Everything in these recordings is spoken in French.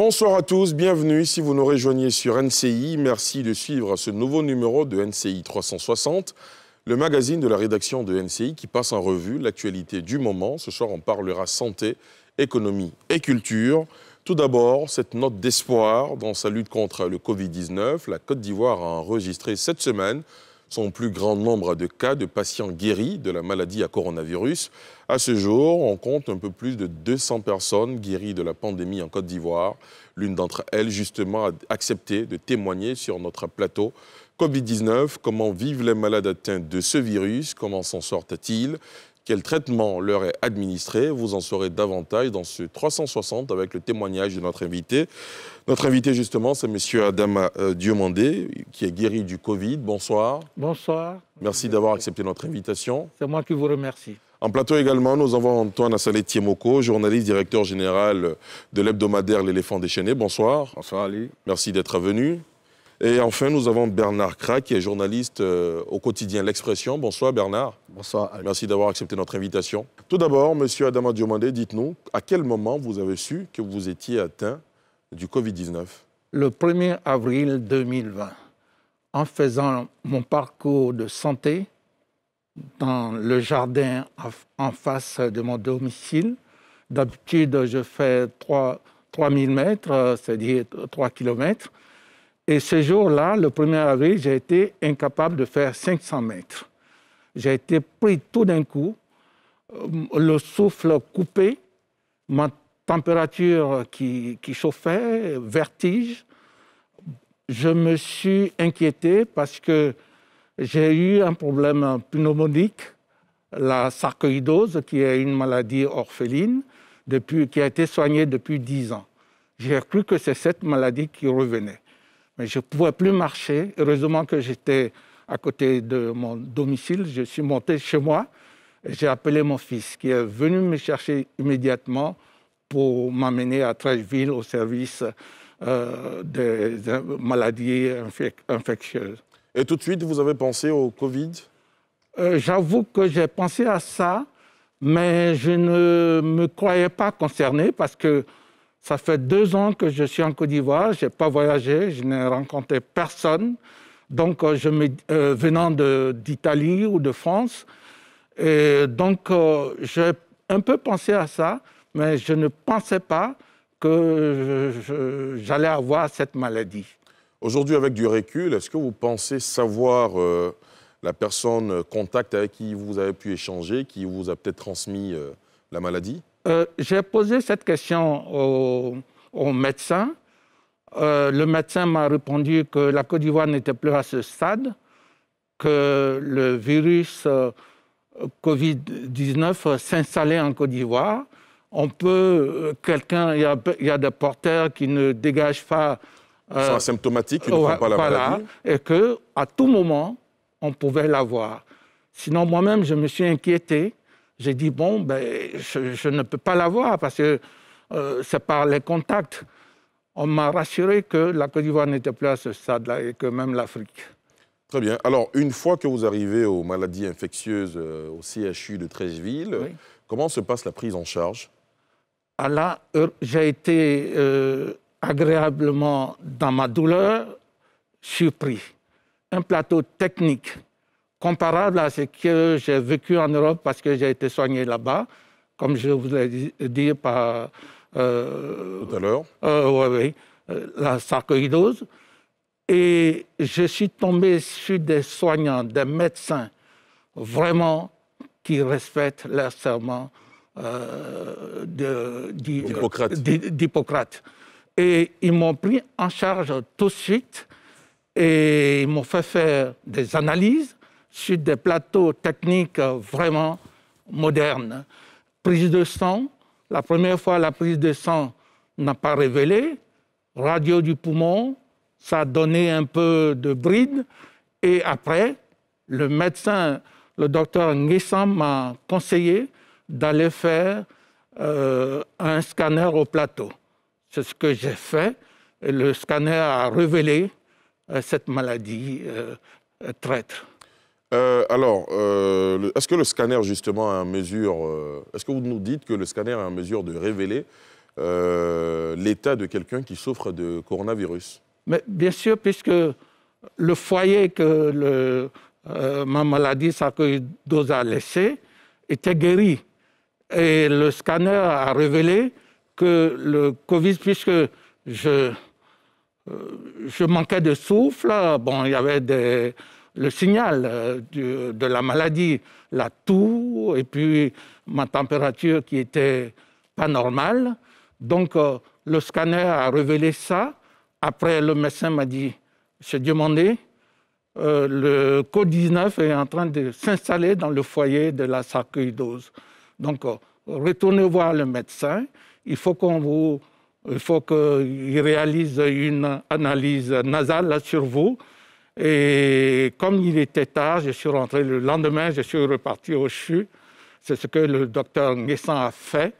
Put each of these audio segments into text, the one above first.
Bonsoir à tous, bienvenue si vous nous rejoignez sur NCI. Merci de suivre ce nouveau numéro de NCI 360, le magazine de la rédaction de NCI qui passe en revue l'actualité du moment. Ce soir, on parlera santé, économie et culture. Tout d'abord, cette note d'espoir dans sa lutte contre le Covid-19. La Côte d'Ivoire a enregistré cette semaine son plus grand nombre de cas de patients guéris de la maladie à coronavirus. À ce jour, on compte un peu plus de 200 personnes guéries de la pandémie en Côte d'Ivoire. L'une d'entre elles, justement, a accepté de témoigner sur notre plateau. Covid-19, comment vivent les malades atteints de ce virus? Comment s'en sortent-ils? Quel traitement leur est administré? Vous en saurez davantage dans ce 360 avec le témoignage de notre invité. Notre invité, justement, c'est M. Adama Diomandé, qui est guéri du Covid. Bonsoir. Bonsoir. Merci d'avoir accepté notre invitation. C'est moi qui vous remercie. En plateau également, nous avons Antoine Assalé Tiémoko, journaliste, directeur général de l'hebdomadaire L'Éléphant déchaîné. Bonsoir. Bonsoir, Ali. Merci d'être venu. Et enfin, nous avons Bernard Kra, qui est journaliste au quotidien L'Expression. Bonsoir Bernard. Bonsoir. Alain. Merci d'avoir accepté notre invitation. Tout d'abord, monsieur Adama Diomandé, dites-nous, à quel moment vous avez su que vous étiez atteint du Covid-19? Le 1er avril 2020, en faisant mon parcours de santé dans le jardin en face de mon domicile. D'habitude, je fais 3000 mètres, c'est-à-dire 3 km. Et ce jour-là, le 1er avril, j'ai été incapable de faire 500 mètres. J'ai été pris tout d'un coup, le souffle coupé, ma température qui chauffait, vertige. Je me suis inquiété parce que j'ai eu un problème pneumonique, la sarcoïdose, qui est une maladie orpheline, qui a été soignée depuis 10 ans. J'ai cru que c'est cette maladie qui revenait. Mais je ne pouvais plus marcher. Heureusement que j'étais à côté de mon domicile. Je suis monté chez moi. J'ai appelé mon fils qui est venu me chercher immédiatement pour m'amener à Treichville au service des maladies infectieuses. Et tout de suite, vous avez pensé au Covid? J'avoue que j'ai pensé à ça, mais je ne me croyais pas concerné parce que ça fait 2 ans que je suis en Côte d'Ivoire, je n'ai pas voyagé, je n'ai rencontré personne. Donc, venant d'Italie ou de France, et donc j'ai un peu pensé à ça, mais je ne pensais pas que j'allais avoir cette maladie. Aujourd'hui, avec du recul, est-ce que vous pensez savoir la personne contact avec qui vous avez pu échanger, qui vous a peut-être transmis la maladie ? J'ai posé cette question au médecin. Le médecin m'a répondu que la Côte d'Ivoire n'était plus à ce stade, que le virus Covid-19 s'installait en Côte d'Ivoire. Il y a des porteurs qui ne dégagent pas. Ils sont asymptomatiques, ils ne font pas la maladie. Et qu'à tout moment, on pouvait l'avoir. Sinon, moi-même, je me suis inquiété. J'ai dit, bon, ben, je ne peux pas l'avoir parce que c'est par les contacts. On m'a rassuré que la Côte d'Ivoire n'était plus à ce stade-là et que même l'Afrique. Très bien. Alors, une fois que vous arrivez aux maladies infectieuses au CHU de Treichville, oui, comment se passe la prise en charge? Ah là, j'ai été agréablement, dans ma douleur, surpris. Un plateau technique comparable à ce que j'ai vécu en Europe parce que j'ai été soigné là-bas, comme je vous l'ai dit par... tout à l'heure. Oui, la sarcoïdose. Et je suis tombé sur des soignants, des médecins, vraiment, qui respectent leur serment d'Hippocrate. Et ils m'ont pris en charge tout de suite et ils m'ont fait faire des analyses sur des plateaux techniques vraiment modernes. Prise de sang, la première fois, la prise de sang n'a pas révélé. Radio du poumon, ça a donné un peu de bride. Et après, le médecin, le docteur N'Guessan m'a conseillé d'aller faire un scanner au plateau. C'est ce que j'ai fait. Et le scanner a révélé cette maladie traître. Est-ce que le scanner, justement, est en mesure de révéler l'état de quelqu'un qui souffre de coronavirus. Mais bien sûr, puisque le foyer que ma maladie sarcoïdose a laissé était guéri. Et le scanner a révélé que le Covid, puisque je manquais de souffle, bon, il y avait le signal de la maladie, la toux, et puis ma température qui n'était pas normale. Donc le scanner a révélé ça. Après, le médecin m'a dit, j'ai demandé, le Covid-19 est en train de s'installer dans le foyer de la sarcoïdose. Donc, retournez voir le médecin. Il faut qu'il réalise une analyse nasale sur vous. Et comme il était tard, je suis rentré le lendemain, je suis reparti au CHU. C'est ce que le docteur N'Guessan a fait.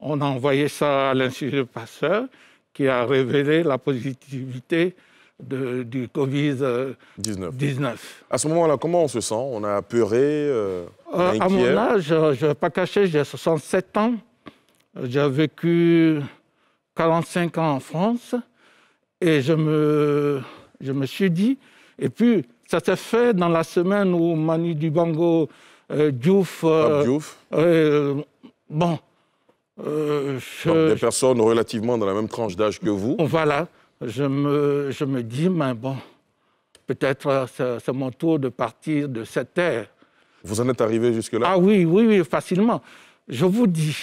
On a envoyé ça à l'Institut Pasteur, qui a révélé la positivité du Covid-19. À ce moment-là, comment on se sent? On a apeuré, inquiet. À mon âge, je ne vais pas cacher, j'ai 67 ans. J'ai vécu 45 ans en France. Et je me suis dit... Et puis, ça s'est fait dans la semaine où Manu Dubango, Diouf... Diouf. Bon. Donc, des personnes relativement dans la même tranche d'âge que vous. Voilà. Je me dis, mais bon, peut-être c'est mon tour de partir de cette terre. Vous en êtes arrivé jusque-là? Ah oui, oui, oui, facilement. Je vous dis,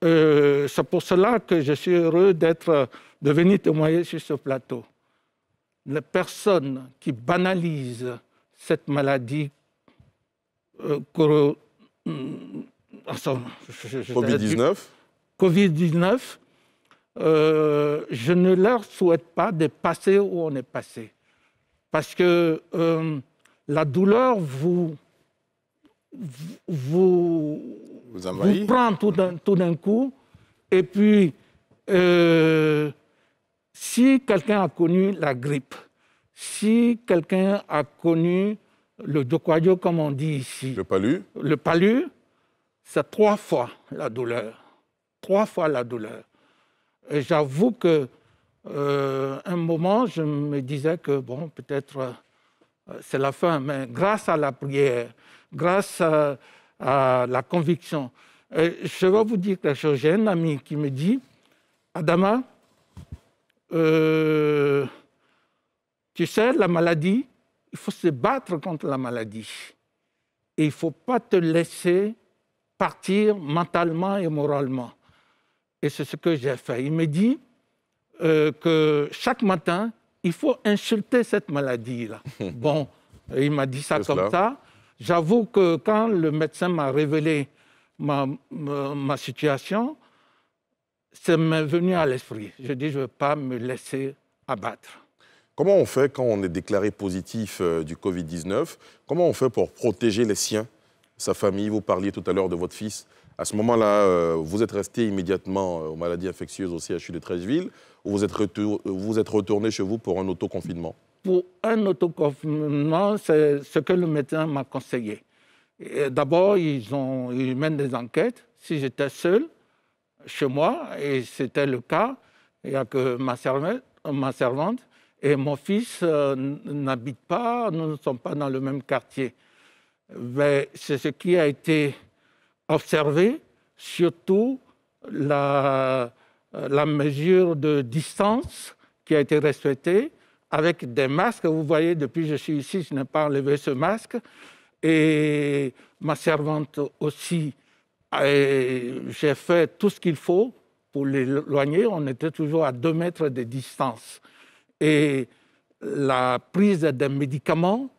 c'est pour cela que je suis heureux de venir témoigner sur ce plateau. Les personnes qui banalisent cette maladie Covid-19 je ne leur souhaite pas de passer où on est passé. Parce que la douleur vous prend tout d'un coup. Et puis, si quelqu'un a connu la grippe, si quelqu'un a connu le doquadio, comme on dit ici. Le palu, c'est 3 fois la douleur. 3 fois la douleur. Et j'avoue qu'à un moment, je me disais que, bon, peut-être c'est la fin, mais grâce à la prière, grâce à la conviction. Et je vais vous dire quelque chose. J'ai un ami qui me dit, Adama, tu sais, la maladie, il faut se battre contre la maladie. Et il ne faut pas te laisser partir mentalement et moralement. Et c'est ce que j'ai fait. Il me dit que chaque matin, il faut insulter cette maladie-là. Bon, il m'a dit ça comme ça. J'avoue que quand le médecin m'a révélé ma situation, ça m'est venu à l'esprit. Je dis, je ne veux pas me laisser abattre. Comment on fait quand on est déclaré positif du Covid-19? Comment on fait pour protéger les siens, sa famille? Vous parliez tout à l'heure de votre fils. À ce moment-là, vous êtes resté immédiatement aux maladies infectieuses au CHU de Treichville ou vous êtes retourné chez vous pour un autoconfinement? Pour un autoconfinement, c'est ce que le médecin m'a conseillé. D'abord, ils mènent des enquêtes. Si j'étais seul chez moi, et c'était le cas, il n'y a que ma servante et mon fils n'habitent pas, nous ne sommes pas dans le même quartier. Mais c'est ce qui a été... observer surtout la mesure de distance qui a été respectée avec des masques. Vous voyez, depuis que je suis ici, je n'ai pas enlevé ce masque. Et ma servante aussi, j'ai fait tout ce qu'il faut pour l'éloigner. On était toujours à 2 mètres de distance. Et la prise des médicaments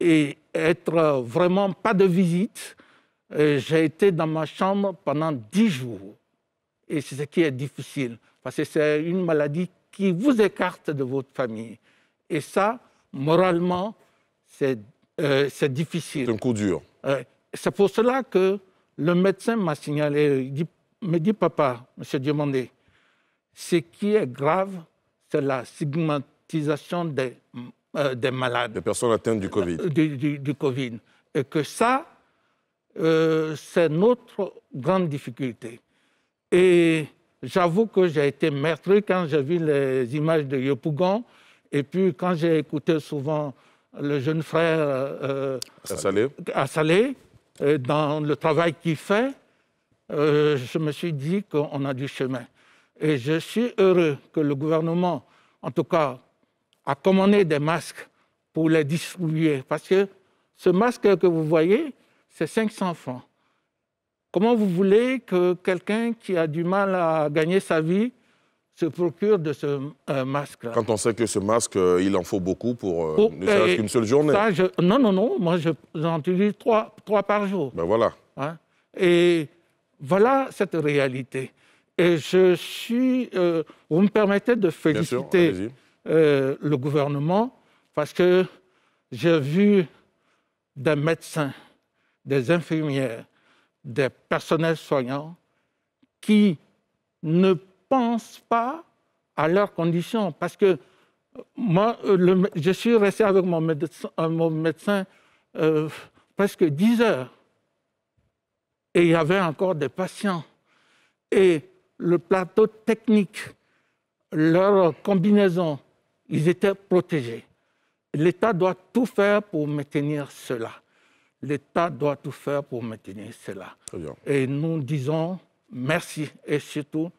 et être vraiment pas de visite. J'ai été dans ma chambre pendant 10 jours. Et c'est ce qui est difficile, parce que c'est une maladie qui vous écarte de votre famille. Et ça, moralement, c'est difficile. C'est un coup dur. C'est pour cela que le médecin m'a signalé, il me dit, papa, M. Diomandé, ce qui est grave, c'est la stigmatisation des malades. Des personnes atteintes du Covid. Du Covid. Et que ça... c'est notre grande difficulté. Et J'avoue que j'ai été meurtri quand j'ai vu les images de Yopougon et puis quand j'ai écouté souvent le jeune frère Assalé dans le travail qu'il fait, je me suis dit qu'on a du chemin. Et je suis heureux que le gouvernement, en tout cas, a commandé des masques pour les distribuer. Parce que ce masque que vous voyez, c'est 500 francs. Comment vous voulez que quelqu'un qui a du mal à gagner sa vie se procure de ce masque-là? Quand on sait que ce masque, il en faut beaucoup pour ne serait-ce qu'une seule journée. Ça, non, moi j'en utilise trois par jour. Ben voilà. Hein? Et voilà cette réalité. Et je suis... vous me permettez de féliciter le gouvernement parce que j'ai vu des médecins, des infirmières, des personnels soignants qui ne pensent pas à leurs conditions. Parce que moi, je suis resté avec mon médecin presque 10 heures. Et il y avait encore des patients. Et le plateau technique, leurs combinaisons, ils étaient protégés. L'État doit tout faire pour maintenir cela. L'État doit tout faire pour maintenir cela. Et nous disons merci. Et surtout,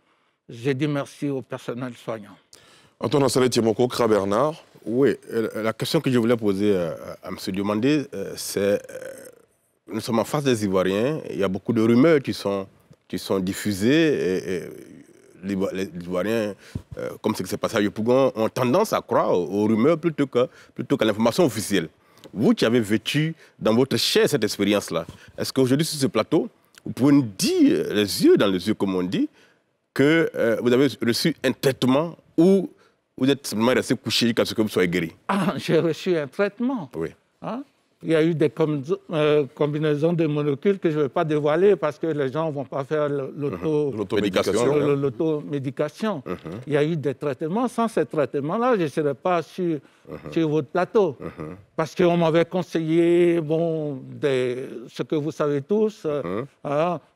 j'ai dit merci au personnel soignant. Antoine Assalé Tiémoko, Kra Bernard. Oui, la question que je voulais poser à M. Diomandé, c'est... nous sommes en face des Ivoiriens. Il y a beaucoup de rumeurs qui sont diffusées. Et les Ivoiriens, comme ce qui s'est passé à Yopougon, ont tendance à croire aux rumeurs plutôt qu'à l'information officielle. Vous qui avez vécu dans votre chair cette expérience-là, est-ce qu'aujourd'hui sur ce plateau, vous pouvez nous dire, les yeux dans les yeux comme on dit, que vous avez reçu un traitement ou vous êtes simplement resté couché jusqu'à ce que vous soyez guéri? Ah, j'ai reçu un traitement. Oui. Hein? Il y a eu des combinaisons de molécules que je ne vais pas dévoiler parce que les gens ne vont pas faire l'automédication. Il y a eu des traitements. Sans ces traitements-là, je ne serais pas sur votre plateau. Parce qu'on m'avait conseillé ce que vous savez tous,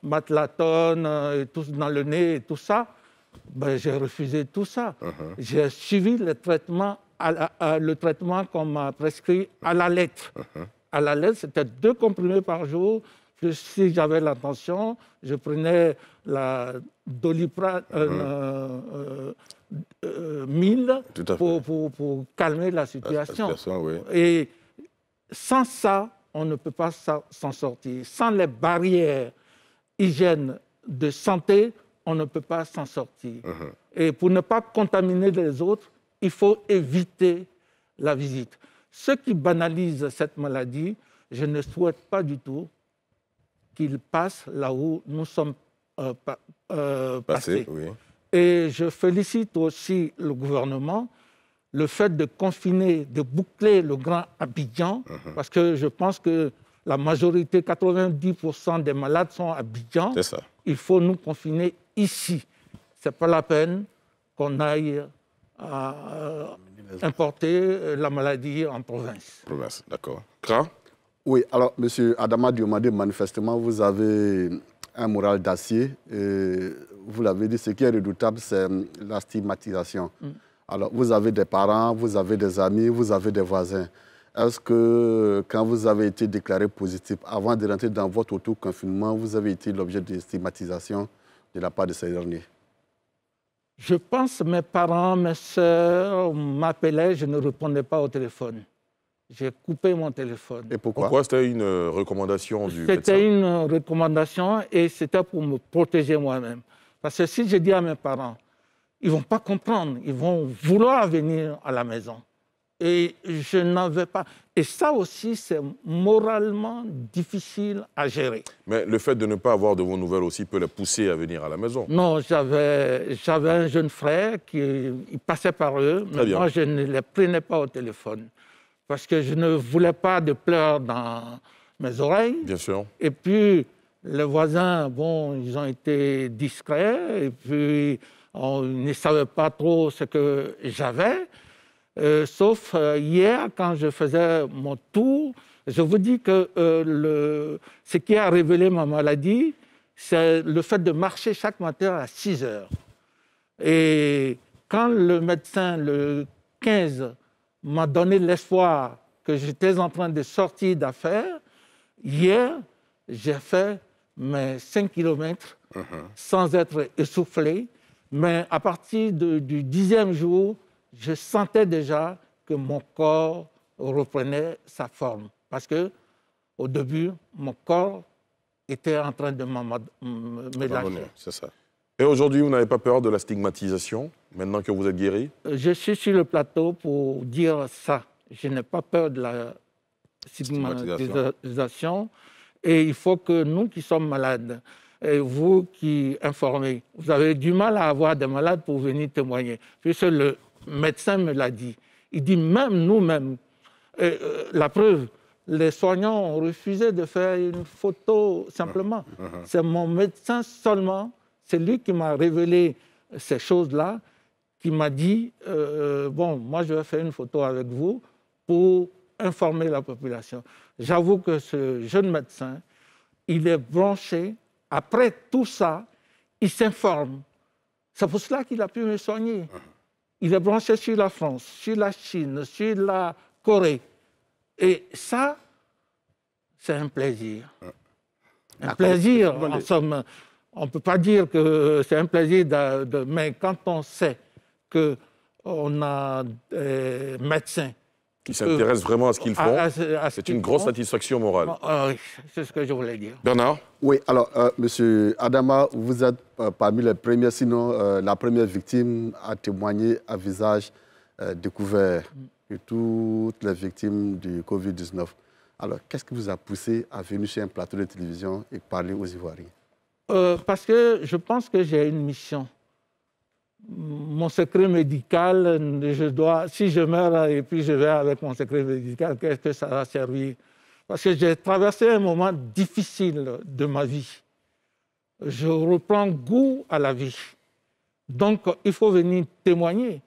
matlatone, tous dans le nez et tout ça. Ben, j'ai refusé tout ça. J'ai suivi les traitements. Le traitement qu'on m'a prescrit à la lettre. À la lettre, c'était 2 comprimés par jour. Si j'avais la tension, je prenais la Doliprane 1000 pour calmer la situation. Oui. Et sans ça, on ne peut pas s'en sortir. Sans les barrières hygiène de santé, on ne peut pas s'en sortir. Et pour ne pas contaminer les autres, il faut éviter la visite. Ceux qui banalisent cette maladie, je ne souhaite pas du tout qu'ils passent là où nous sommes passés. Oui. Et je félicite aussi le gouvernement, le fait de confiner, de boucler le Grand Abidjan, parce que je pense que la majorité, 90% des malades sont à Abidjan. C'est ça. Il faut nous confiner ici. Ce n'est pas la peine qu'on aille à importer la maladie en province. Province, d'accord. Kra? Oui, alors, M. Adama Diomandé, manifestement, vous avez un moral d'acier. Vous l'avez dit, ce qui est redoutable, c'est la stigmatisation. Alors, vous avez des parents, vous avez des amis, vous avez des voisins. Est-ce que, quand vous avez été déclaré positif, avant de rentrer dans votre auto-confinement, vous avez été l'objet de stigmatisation de la part de ces derniers? Je pense que mes parents, mes sœurs m'appelaient, je ne répondais pas au téléphone. J'ai coupé mon téléphone. Et pourquoi? C'était une recommandation du médecin? C'était une recommandation et c'était pour me protéger moi-même. Parce que si je dis à mes parents, ils ne vont pas comprendre, ils vont vouloir venir à la maison. Et je n'en veux pas. Et ça aussi, c'est moralement difficile à gérer. Mais le fait de ne pas avoir de vos nouvelles aussi peut les pousser à venir à la maison. Non, j'avais un jeune frère qui passait par eux. Mais moi, je ne les prenais pas au téléphone. Parce que je ne voulais pas de pleurs dans mes oreilles. Bien sûr. Et puis, les voisins, bon, ils ont été discrets. Et puis, ils ne savaient pas trop ce que j'avais. Sauf hier, quand je faisais mon tour, je vous dis que ce qui a révélé ma maladie, c'est le fait de marcher chaque matin à 6 heures. Et quand le médecin, le 15, m'a donné l'espoir que j'étais en train de sortir d'affaires, hier, j'ai fait mes 5 kilomètres sans être essoufflé. Mais à partir du 10e jour, je sentais déjà que mon corps reprenait sa forme. Parce qu'au début, mon corps était en train de m'élargir. C'est ça. Et aujourd'hui, vous n'avez pas peur de la stigmatisation, maintenant que vous êtes guéri? Je suis sur le plateau pour dire ça. Je n'ai pas peur de la stigmatisation. Et il faut que nous qui sommes malades, et vous qui informez, vous avez du mal à avoir des malades pour venir témoigner. Puisque le médecin me l'a dit. Il dit même nous-mêmes, la preuve, les soignants ont refusé de faire une photo simplement. C'est mon médecin seulement, c'est lui qui m'a révélé ces choses-là, qui m'a dit, bon, moi je vais faire une photo avec vous pour informer la population. J'avoue que ce jeune médecin, il est branché. Après tout ça, il s'informe. C'est pour cela qu'il a pu me soigner. Il est branché sur la France, sur la Chine, sur la Corée. Et ça, c'est un plaisir. Un plaisir, en somme. On ne peut pas dire que c'est un plaisir, mais quand on sait qu'on a des médecins qui s'intéressent vraiment à ce qu'ils font, c'est une grosse satisfaction morale. C'est ce que je voulais dire. Bernard? Oui, alors, M. Adama, vous êtes parmi les premiers, sinon la première victime à témoigner à visage découvert de toutes les victimes du Covid-19. Alors, qu'est-ce qui vous a poussé à venir sur un plateau de télévision et parler aux Ivoiriens? Parce que je pense que j'ai une mission. Mon secret médical, je dois, si je meurs et puis je vais avec mon secret médical, qu'est-ce que ça va servir? Parce que j'ai traversé un moment difficile de ma vie. Je reprends goût à la vie. Donc, il faut venir témoigner.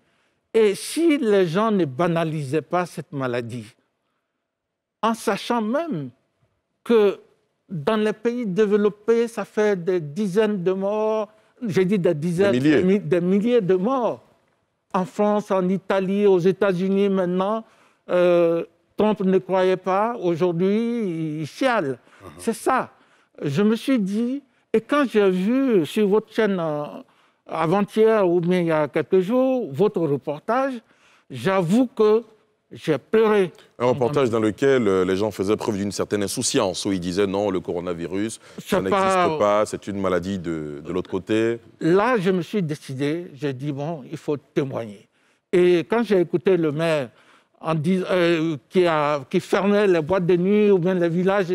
Et si les gens ne banalisaient pas cette maladie, en sachant même que dans les pays développés, ça fait des dizaines de morts, j'ai dit des dizaines, des milliers de morts. En France, en Italie, aux États-Unis maintenant, Trump ne croyait pas. Aujourd'hui, il chiale. C'est ça. Je me suis dit, et quand j'ai vu sur votre chaîne avant-hier ou bien il y a quelques jours, votre reportage, j'avoue que j'ai pleuré. Un reportage dans lequel les gens faisaient preuve d'une certaine insouciance, où ils disaient non, le coronavirus, ça n'existe pas, c'est une maladie de l'autre côté. Là, je me suis décidé, j'ai dit bon, il faut témoigner. Et quand j'ai écouté le maire qui fermait les boîtes de nuit ou bien les villages,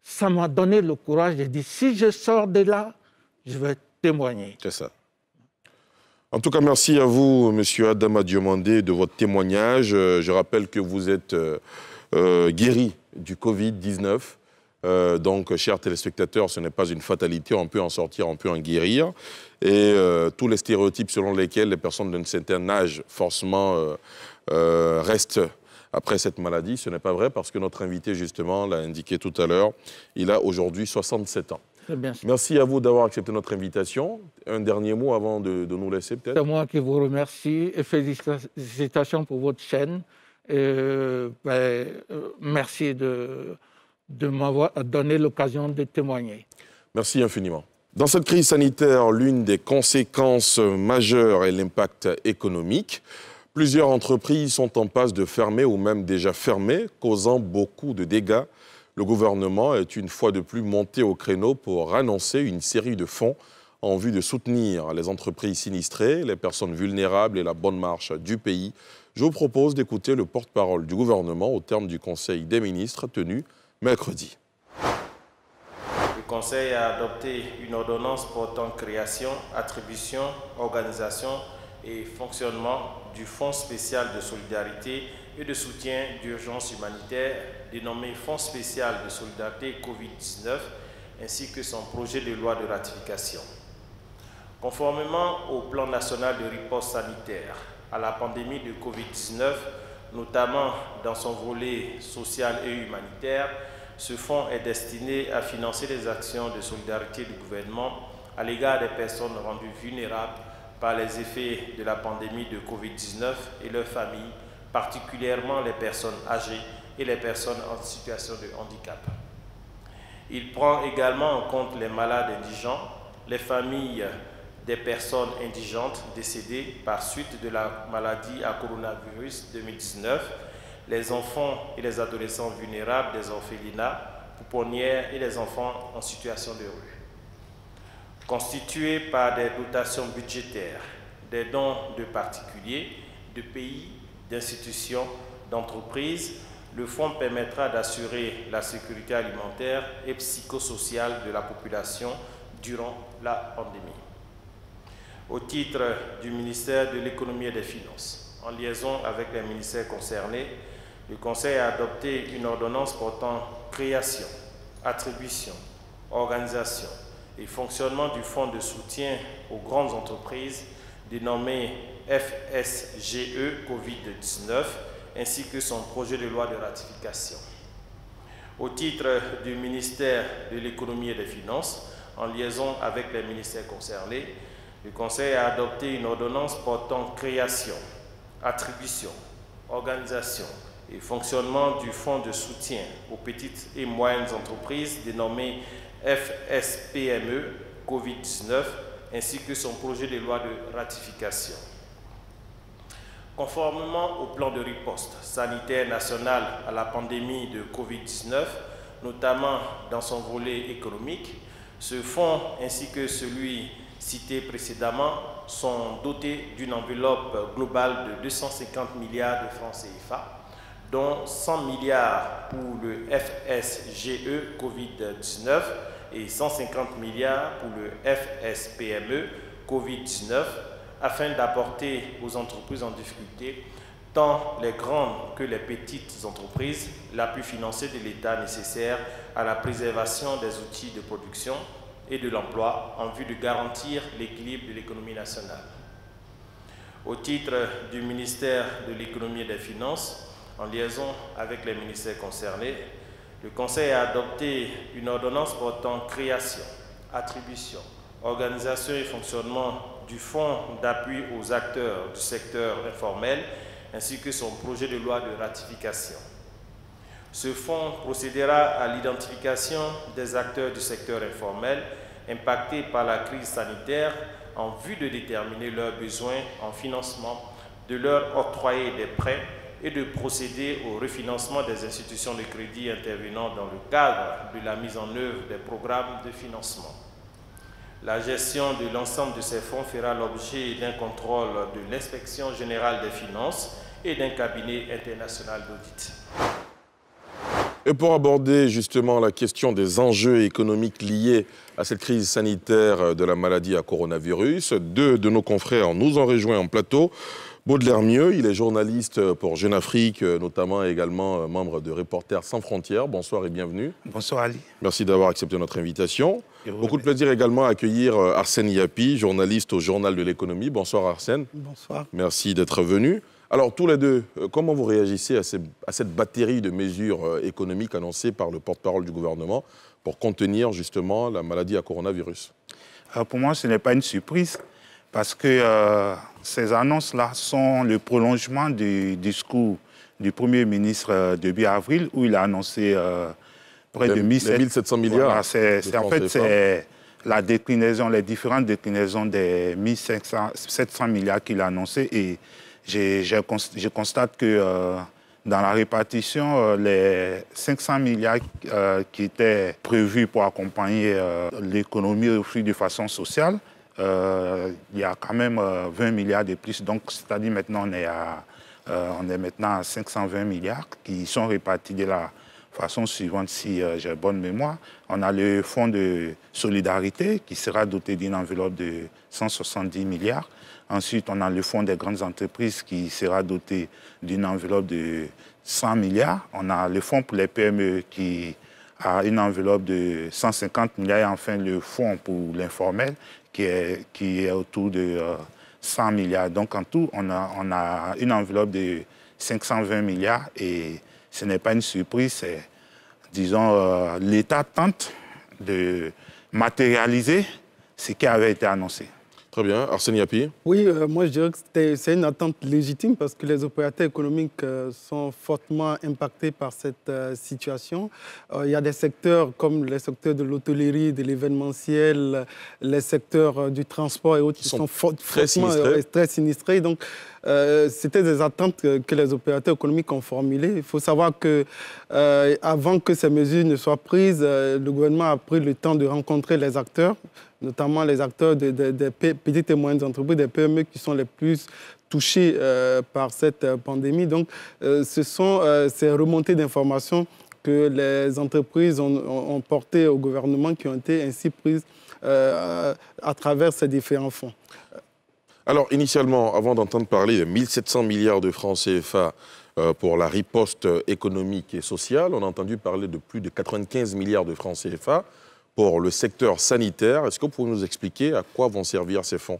ça m'a donné le courage. J'ai dit si je sors de là, je vais témoigner. C'est ça. En tout cas, merci à vous, M. Adama Diomandé, de votre témoignage. Je rappelle que vous êtes guéri du Covid-19. Donc, chers téléspectateurs, ce n'est pas une fatalité. On peut en sortir, on peut en guérir. Et tous les stéréotypes selon lesquels les personnes d'un certain âge, forcément, restent après cette maladie, ce n'est pas vrai parce que notre invité, justement, l'a indiqué tout à l'heure, il a aujourd'hui 67 ans. Merci à vous d'avoir accepté notre invitation. Un dernier mot avant de nous laisser, peut-être? C'est moi qui vous remercie et félicitations pour votre chaîne. Merci de m'avoir donné l'occasion de témoigner. Merci infiniment. Dans cette crise sanitaire, l'une des conséquences majeures est l'impact économique. Plusieurs entreprises sont en passe de fermer ou même déjà fermées, causant beaucoup de dégâts. Le gouvernement est une fois de plus monté au créneau pour annoncer une série de fonds en vue de soutenir les entreprises sinistrées, les personnes vulnérables et la bonne marche du pays. Je vous propose d'écouter le porte-parole du gouvernement au terme du Conseil des ministres tenu mercredi. Le Conseil a adopté une ordonnance portant création, attribution, organisation et fonctionnement du Fonds spécial de solidarité et de soutien d'urgence humanitaire dénommé Fonds spécial de solidarité COVID-19 ainsi que son projet de loi de ratification. Conformément au plan national de riposte sanitaire à la pandémie de COVID-19, notamment dans son volet social et humanitaire, ce fonds est destiné à financer les actions de solidarité du gouvernement à l'égard des personnes rendues vulnérables par les effets de la pandémie de Covid-19 et leurs familles, particulièrement les personnes âgées et les personnes en situation de handicap. Il prend également en compte les malades indigents, les familles des personnes indigentes décédées par suite de la maladie à coronavirus 2019, les enfants et les adolescents vulnérables des orphelinats, pouponnières et les enfants en situation de rue. Constitué par des dotations budgétaires, des dons de particuliers, de pays, d'institutions, d'entreprises, le fonds permettra d'assurer la sécurité alimentaire et psychosociale de la population durant la pandémie. Au titre du ministère de l'Économie et des Finances, en liaison avec les ministères concernés, le Conseil a adopté une ordonnance portant création, attribution, organisation et fonctionnement du Fonds de soutien aux grandes entreprises dénommé FSGE COVID-19 ainsi que son projet de loi de ratification. Au titre du ministère de l'Économie et des Finances, en liaison avec les ministères concernés, le Conseil a adopté une ordonnance portant création, attribution, organisation et fonctionnement du Fonds de soutien aux petites et moyennes entreprises dénommé FSPME COVID-19 ainsi que son projet de loi de ratification. Conformément au plan de riposte sanitaire national à la pandémie de Covid-19, notamment dans son volet économique, ce fonds ainsi que celui cité précédemment sont dotés d'une enveloppe globale de 250 milliards de francs CFA, dont 100 milliards pour le FSGE Covid-19 et 150 milliards pour le FSPME Covid-19, afin d'apporter aux entreprises en difficulté, tant les grandes que les petites entreprises, l'appui financier de l'État nécessaire à la préservation des outils de production et de l'emploi en vue de garantir l'équilibre de l'économie nationale. Au titre du ministère de l'Économie et des Finances, en liaison avec les ministères concernés, le Conseil a adopté une ordonnance portant création, attribution, organisation et fonctionnement du Fonds d'appui aux acteurs du secteur informel ainsi que son projet de loi de ratification. Ce fonds procédera à l'identification des acteurs du secteur informel impactés par la crise sanitaire en vue de déterminer leurs besoins en financement, de leur octroyer des prêts et de procéder au refinancement des institutions de crédit intervenant dans le cadre de la mise en œuvre des programmes de financement. La gestion de l'ensemble de ces fonds fera l'objet d'un contrôle de l'Inspection générale des finances et d'un cabinet international d'audit. Et pour aborder justement la question des enjeux économiques liés à cette crise sanitaire de la maladie à coronavirus, deux de nos confrères nous ont rejoints en plateau. Baudelaire Mieu, il est journaliste pour Jeune Afrique, notamment également membre de Reporters sans frontières. Bonsoir et bienvenue. Bonsoir Ali. Merci d'avoir accepté notre invitation. Beaucoup de plaisir également à accueillir Arsène Yapi, journaliste au Journal de l'économie. Bonsoir Arsène. Bonsoir. Merci d'être venu. Alors tous les deux, comment vous réagissez à cette batterie de mesures économiques annoncées par le porte-parole du gouvernement pour contenir justement la maladie à coronavirus? Alors, pour moi, ce n'est pas une surprise. Parce que ces annonces-là sont le prolongement du discours du Premier ministre début avril, où il a annoncé près de 1700 milliards. Voilà, en fait, c'est la déclinaison, les différentes déclinaisons des 1700 milliards qu'il a annoncé. Et je constate que dans la répartition, les 500 milliards qui étaient prévus pour accompagner l'économie au fruit de façon sociale, il y a quand même 20 milliards de plus, donc c'est-à-dire maintenant on est maintenant à 520 milliards qui sont répartis de la façon suivante, si j'ai bonne mémoire. On a le fonds de solidarité qui sera doté d'une enveloppe de 170 milliards. Ensuite, on a le fonds des grandes entreprises qui sera doté d'une enveloppe de 100 milliards. On a le fonds pour les PME qui a une enveloppe de 150 milliards et enfin le fonds pour l'informel qui est autour de 100 milliards. Donc en tout, on a une enveloppe de 520 milliards et ce n'est pas une surprise. C'est, disons, l'État tente de matérialiser ce qui avait été annoncé. Très bien. Arsène Yapi. Oui, moi je dirais que c'est une attente légitime parce que les opérateurs économiques sont fortement impactés par cette situation. Il y a des secteurs comme les secteurs de l'hôtellerie, de l'événementiel, les secteurs du transport et autres qui sont très sinistrés. Donc, c'était des attentes que les opérateurs économiques ont formulées. Il faut savoir que avant que ces mesures ne soient prises, le gouvernement a pris le temps de rencontrer les acteurs, notamment les acteurs des petites et moyennes entreprises, des PME qui sont les plus touchés par cette pandémie. Donc, ce sont ces remontées d'informations que les entreprises ont portées au gouvernement qui ont été ainsi prises à travers ces différents fonds. Alors, initialement, avant d'entendre parler de 1700 milliards de francs CFA pour la riposte économique et sociale, on a entendu parler de plus de 95 milliards de francs CFA pour le secteur sanitaire. Est-ce que vous pouvez nous expliquer à quoi vont servir ces fonds?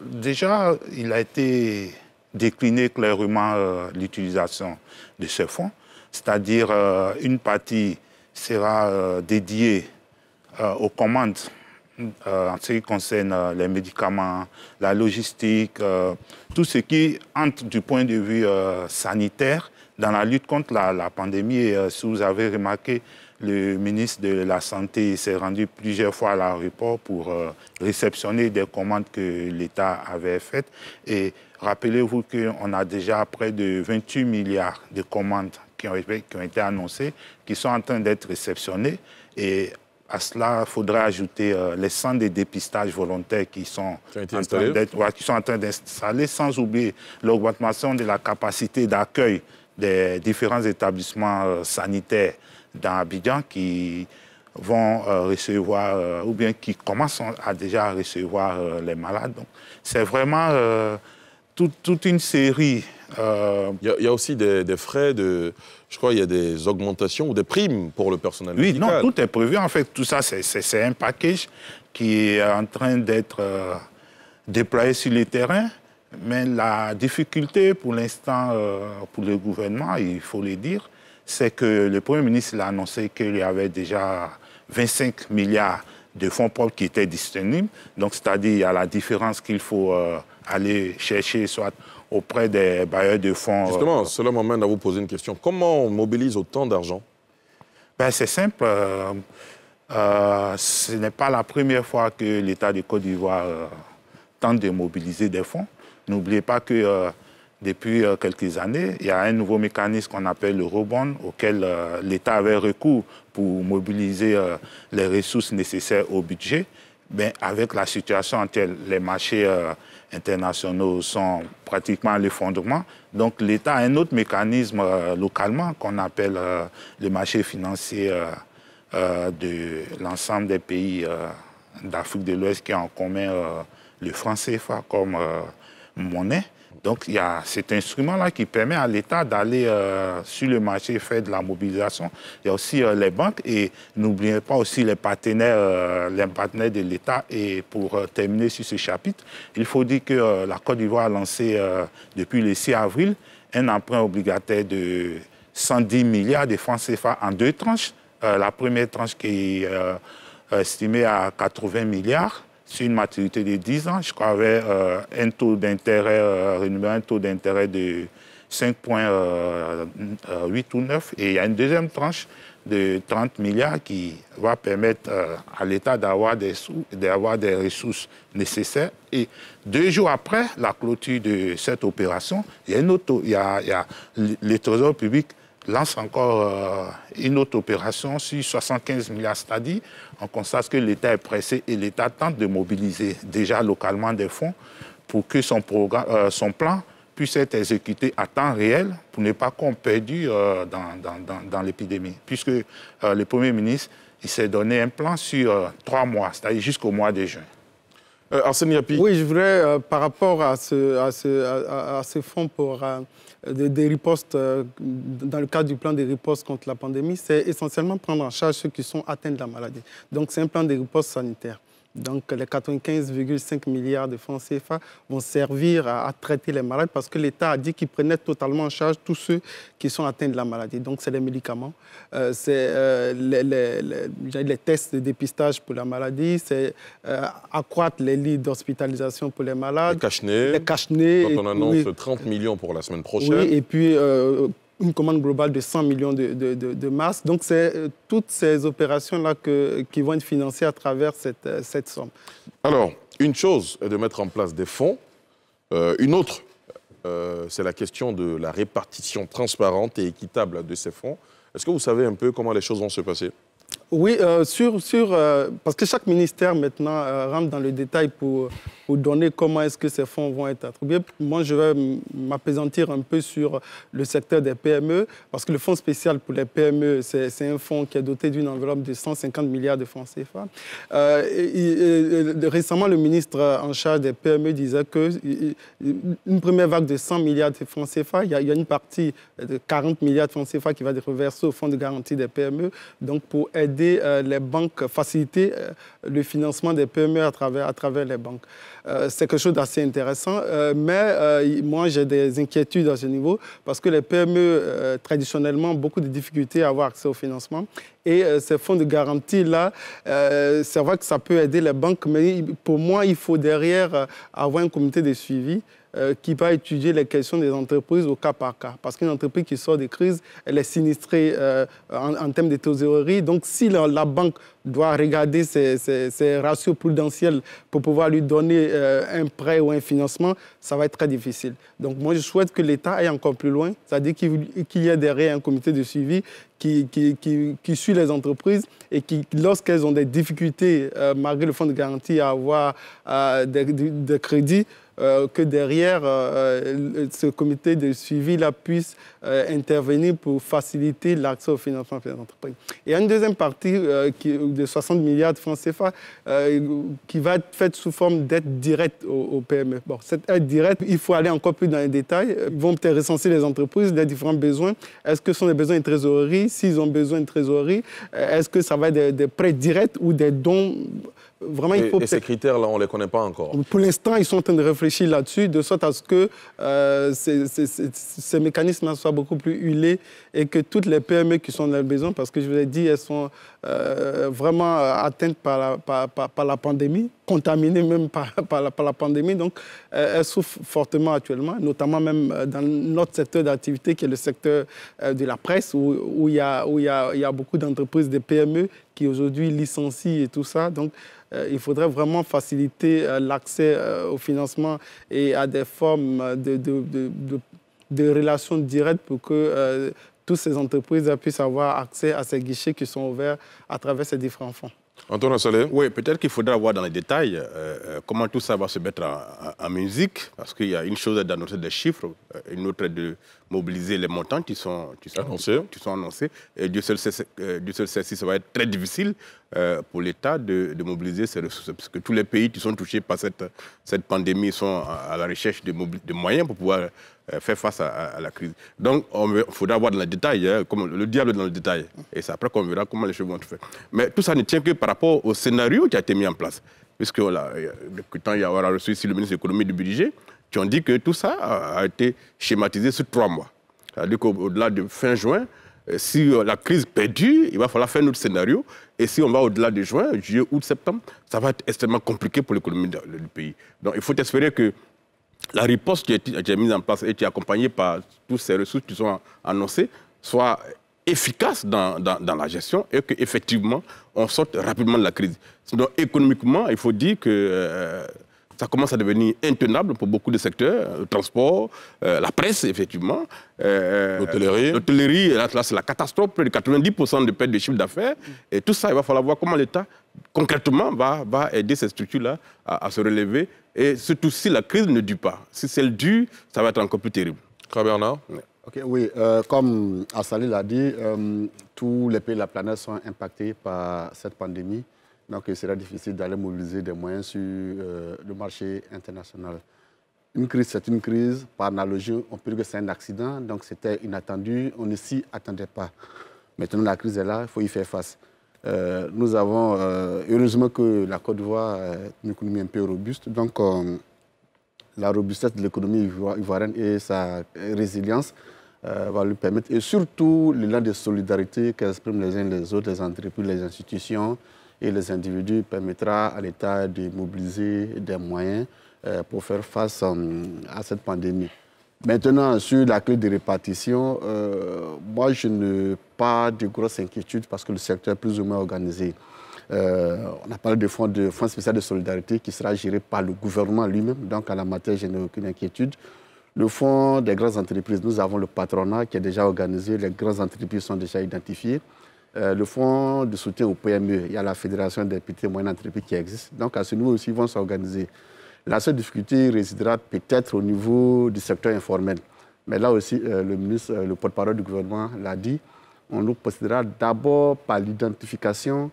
Déjà, il a été décliné clairement l'utilisation de ces fonds, c'est-à-dire une partie sera dédiée aux commandes en ce qui concerne les médicaments, la logistique, tout ce qui entre du point de vue sanitaire dans la lutte contre la pandémie. Et, si vous avez remarqué, le ministre de la Santé s'est rendu plusieurs fois à l'aéroport pour réceptionner des commandes que l'État avait faites. Et rappelez-vous qu'on a déjà près de 28 milliards de commandes qui ont été annoncées, qui sont en train d'être réceptionnées. Et à cela, il faudra ajouter les centres de dépistage volontaires qui sont en train d'installer, sans oublier l'augmentation de la capacité d'accueil des différents établissements sanitaires dans Abidjan qui vont recevoir, ou bien qui commencent déjà à recevoir les malades. Donc, c'est vraiment toute une série. Il y a aussi des frais de... Je crois qu'il y a des augmentations ou des primes pour le personnel médical. Oui, non, tout est prévu. En fait, tout ça, c'est un package qui est en train d'être déployé sur le terrain. Mais la difficulté pour l'instant pour le gouvernement, il faut le dire, c'est que le Premier ministre a annoncé qu'il y avait déjà 25 milliards de fonds propres qui étaient disponibles. Donc, c'est-à-dire, il y a la différence qu'il faut aller chercher, soit auprès des bailleurs de fonds. Justement, cela m'amène à vous poser une question. Comment on mobilise autant d'argent? Ben, c'est simple. Ce n'est pas la première fois que l'État de Côte d'Ivoire tente de mobiliser des fonds. N'oubliez pas que... Depuis quelques années, il y a un nouveau mécanisme qu'on appelle le rebond, auquel l'État avait recours pour mobiliser les ressources nécessaires au budget. Mais avec la situation actuelle, les marchés internationaux sont pratiquement à l'effondrement. Donc l'État a un autre mécanisme localement qu'on appelle le marché financier de l'ensemble des pays d'Afrique de l'Ouest qui ont en commun le franc CFA comme monnaie. Donc, il y a cet instrument-là qui permet à l'État d'aller sur le marché faire de la mobilisation. Il y a aussi les banques et n'oubliez pas aussi les partenaires de l'État. Et pour terminer sur ce chapitre, il faut dire que la Côte d'Ivoire a lancé depuis le 6 avril un emprunt obligataire de 110 milliards de francs CFA en deux tranches. La première tranche qui est estimée à 80 milliards. Sur une maturité de 10 ans, je crois, avec un taux d'intérêt de 5,8 ou 9. Et il y a une deuxième tranche de 30 milliards qui va permettre à l'État d'avoir des ressources nécessaires. Et deux jours après la clôture de cette opération, le Trésor public lance encore une autre opération sur 75 milliards, c'est-à-dire on constate que l'État est pressé et l'État tente de mobiliser déjà localement des fonds pour que son plan puisse être exécuté à temps réel pour ne pas qu'on perde dans l'épidémie. Puisque le Premier ministre s'est donné un plan sur 3 mois, c'est-à-dire jusqu'au mois de juin. Arsène Yapi. Oui, je voudrais, par rapport à ce fonds pour des ripostes, dans le cadre du plan des ripostes contre la pandémie, c'est essentiellement prendre en charge ceux qui sont atteints de la maladie. Donc, c'est un plan de ripostes sanitaires. Donc les 95,5 milliards de francs CFA vont servir à traiter les malades parce que l'État a dit qu'il prenait totalement en charge tous ceux qui sont atteints de la maladie. Donc c'est les médicaments, c'est les tests de dépistage pour la maladie, c'est accroître les lits d'hospitalisation pour les malades. Les cache-nez. Quand on annonce 30 millions pour la semaine prochaine. Oui, et puis... une commande globale de 100 millions de masques. Donc, c'est toutes ces opérations-là qui vont être financées à travers cette somme. Alors, une chose est de mettre en place des fonds. Une autre, c'est la question de la répartition transparente et équitable de ces fonds. Est-ce que vous savez un peu comment les choses vont se passer ? Oui, parce que chaque ministère maintenant rentre dans le détail pour donner comment est-ce que ces fonds vont être attribués. Moi, je vais m'appesantir un peu sur le secteur des PME, parce que le fonds spécial pour les PME, c'est un fonds qui est doté d'une enveloppe de 150 milliards de francs CFA. Récemment, le ministre en charge des PME disait qu'une première vague de 100 milliards de francs CFA, il y a une partie de 40 milliards de francs CFA qui va être reversée au fonds de garantie des PME, donc pour aider les banques, faciliter le financement des PME à travers les banques. C'est quelque chose d'assez intéressant, mais moi j'ai des inquiétudes à ce niveau parce que les PME, traditionnellement, ont beaucoup de difficultés à avoir accès au financement. Et ces fonds de garantie-là, c'est vrai que ça peut aider les banques, mais pour moi, il faut derrière avoir un comité de suivi qui va étudier les questions des entreprises au cas par cas. Parce qu'une entreprise qui sort de crise, elle est sinistrée en termes de trésorerie. Donc si la banque doit regarder ses ratios prudentiels pour pouvoir lui donner un prêt ou un financement, ça va être très difficile. Donc moi, je souhaite que l'État aille encore plus loin, c'est-à-dire qu'il y ait derrière un comité de suivi qui suit les entreprises et qui, lorsqu'elles ont des difficultés, malgré le fonds de garantie, à avoir des crédits, que derrière ce comité de suivi là, puisse intervenir pour faciliter l'accès au financement des entreprises. Et une deuxième partie de 60 milliards de francs CFA qui va être faite sous forme d'aide directe aux PME. Bon, cette aide directe, il faut aller encore plus dans les détails. Ils vont peut-être recenser les entreprises, les différents besoins. Est-ce que ce sont des besoins de trésorerie? S'ils ont besoin de trésorerie, est-ce que ça va être des prêts directs ou des dons? Vraiment, il faut... Et ces critères-là, on ne les connaît pas encore. Pour l'instant, ils sont en train de réfléchir là-dessus, de sorte à ce que ces mécanismes soient beaucoup plus huilés et que toutes les PME qui sont dans le besoin, parce que je vous ai dit, elles sont vraiment atteintes par la pandémie, contaminées même par la pandémie. Donc, elles souffrent fortement actuellement, notamment même dans notre secteur d'activité, qui est le secteur de la presse, où il y a beaucoup d'entreprises, des PME, qui aujourd'hui licencient et tout ça. Donc, il faudrait vraiment faciliter l'accès au financement et à des formes de relations directes pour que toutes ces entreprises puissent avoir accès à ces guichets qui sont ouverts à travers ces différents fonds. Antoine Assalé. Oui, peut-être qu'il faudra voir dans les détails comment tout ça va se mettre en musique, parce qu'il y a une chose d'annoncer des chiffres, une autre de mobiliser les montants qui sont annoncés. Et Dieu seul sait si ça va être très difficile pour l'État de mobiliser ces ressources, parce que tous les pays qui sont touchés par cette pandémie sont à la recherche de moyens pour pouvoir faire face à la crise. Donc, il faudra voir dans le détail, hein, comme le diable dans le détail. Et c'est après qu'on verra comment les choses vont se faire. Mais tout ça ne tient que par rapport au scénario qui a été mis en place. Puisque depuis temps, il y aura reçu ici le ministre de l'économie et du budget, qui ont dit que tout ça a été schématisé sur 3 mois. C'est-à-dire qu'au-delà de fin juin, si la crise perdure, il va falloir faire notre scénario. Et si on va au-delà de juin, juillet, août, septembre, ça va être extrêmement compliqué pour l'économie du pays. Donc, il faut espérer que la riposte qui est mise en place et qui est accompagnée par toutes ces ressources qui sont annoncées soit efficace dans la gestion et qu'effectivement, on sorte rapidement de la crise. Donc économiquement, il faut dire que ça commence à devenir intenable pour beaucoup de secteurs, le transport, la presse, effectivement. L'hôtellerie. L'hôtellerie, là c'est la catastrophe, près de 90% de perte de chiffre d'affaires. Et tout ça, il va falloir voir comment l'État, concrètement, va aider ces structures-là à se relever. Et surtout si la crise ne dure pas. Si celle dure, ça va être encore plus terrible. Kra Bernard. Okay, oui, comme Assalé l'a dit, tous les pays de la planète sont impactés par cette pandémie. Donc, il sera difficile d'aller mobiliser des moyens sur le marché international. Une crise, c'est une crise. Par analogie, on peut dire que c'est un accident. Donc, c'était inattendu. On ne s'y attendait pas. Maintenant, la crise est là. Il faut y faire face. Nous avons, heureusement que la Côte d'Ivoire est une économie un peu robuste, donc la robustesse de l'économie ivoirienne et sa résilience va lui permettre, et surtout l'élan de solidarité qu'expriment les uns les autres, les entreprises, les institutions et les individus, permettra à l'État de mobiliser des moyens pour faire face à cette pandémie. Maintenant, sur la clé de répartition, moi, je n'ai pas de grosses inquiétudes parce que le secteur est plus ou moins organisé. On a parlé de fonds spécial de solidarité qui sera géré par le gouvernement lui-même. Donc, en la matière, je n'ai aucune inquiétude. Le fonds des grandes entreprises, nous avons le patronat qui est déjà organisé. Les grandes entreprises sont déjà identifiées. Le fonds de soutien au PME, il y a la Fédération des petites et moyennes entreprises qui existe. Donc, à ce niveau aussi, ils vont s'organiser. La seule difficulté résidera peut-être au niveau du secteur informel. Mais là aussi, le ministre, le porte-parole du gouvernement l'a dit, on nous procédera d'abord par l'identification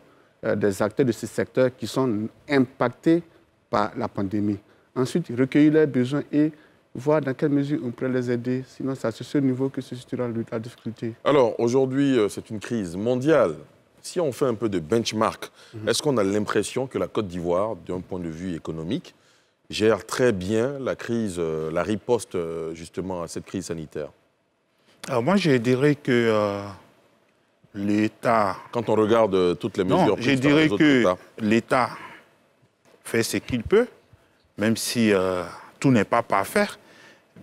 des acteurs de ce secteur qui sont impactés par la pandémie. Ensuite, recueillir leurs besoins et voir dans quelle mesure on pourrait les aider. Sinon, c'est à ce niveau que se situera la difficulté. Alors, aujourd'hui, c'est une crise mondiale. Si on fait un peu de benchmark, est-ce qu'on a l'impression que la Côte d'Ivoire, d'un point de vue économique, gère très bien la crise, la riposte justement à cette crise sanitaire? Alors moi, je dirais que l'État... Quand on regarde toutes les mesures prises je dirais par les autres que l'État fait ce qu'il peut, même si tout n'est pas parfait,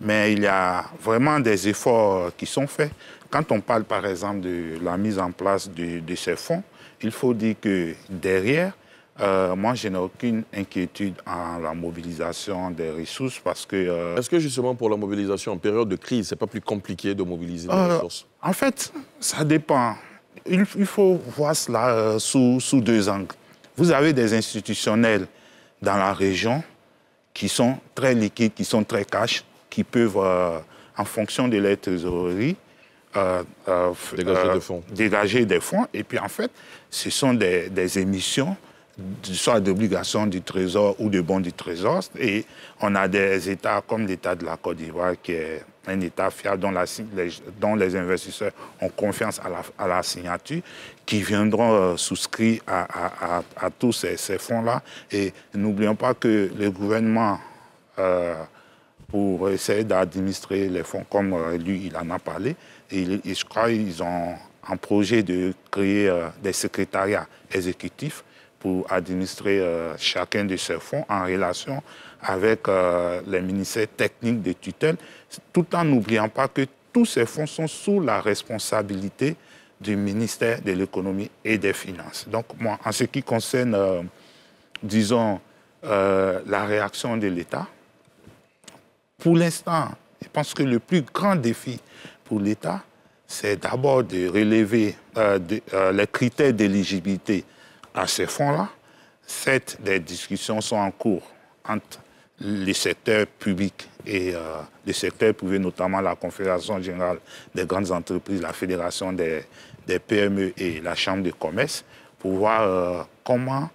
mais il y a vraiment des efforts qui sont faits. Quand on parle par exemple de la mise en place de ces fonds, il faut dire que derrière, moi, je n'ai aucune inquiétude en la mobilisation des ressources parce que... Est-ce que justement pour la mobilisation en période de crise, c'est pas plus compliqué de mobiliser des ressources? En fait, ça dépend. Il faut voir cela sous deux angles. Vous avez des institutionnels dans la région qui sont très liquides, qui sont très cash, qui peuvent, en fonction de leur trésorerie, dégager des fonds. Et puis en fait, ce sont des émissions soit d'obligation du Trésor ou de bons du Trésor. Et on a des États comme l'État de la Côte d'Ivoire, qui est un État fiable dont les investisseurs ont confiance à la signature, qui viendront souscrire à tous ces fonds-là. Et n'oublions pas que le gouvernement, pour essayer d'administrer les fonds comme lui, il en a parlé, et je crois qu'ils ont un projet de créer des secrétariats exécutifs pour administrer chacun de ces fonds en relation avec les ministères techniques de tutelle, tout en n'oubliant pas que tous ces fonds sont sous la responsabilité du ministère de l'économie et des finances. Donc moi, en ce qui concerne, disons, la réaction de l'État, pour l'instant, je pense que le plus grand défi pour l'État, c'est d'abord de relever les critères d'éligibilité à ces fonds-là. Certes, des discussions sont en cours entre les secteurs publics et les secteurs privés, notamment la Confédération générale des grandes entreprises, la Fédération des PME et la Chambre de commerce, pour voir comment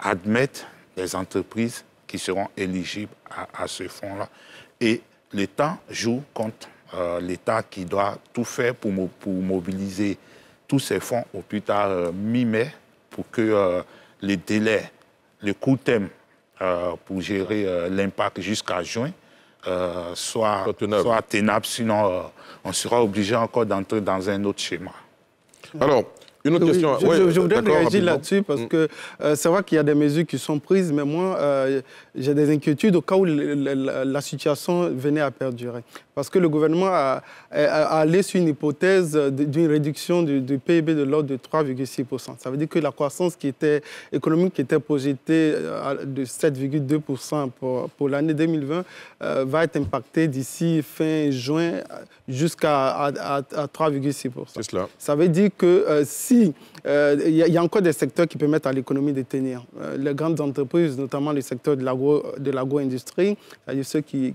admettre les entreprises qui seront éligibles à ce fonds-là. Et l'État joue contre l'État qui doit tout faire pour mobiliser tous ces fonds au plus tard mi-mai, pour que les délais, le court terme pour gérer l'impact jusqu'à juin soit tenable. Sinon, on sera obligé encore d'entrer dans un autre schéma. Alors, une autre question. Je voudrais réagir là-dessus parce que c'est vrai qu'il y a des mesures qui sont prises, mais moi, j'ai des inquiétudes au cas où la situation venait à perdurer. Parce que le gouvernement a allé sur une hypothèse d'une réduction du PIB de l'ordre de 3,6 %. Ça veut dire que la croissance économique qui était projetée de 7,2 % pour l'année 2020 va être impactée d'ici fin juin jusqu'à 3,6 %. C'est cela. Ça veut dire que il y a encore des secteurs qui permettent à l'économie de tenir. Les grandes entreprises, notamment le secteur de l'agro-industrie, c'est-à-dire ceux qui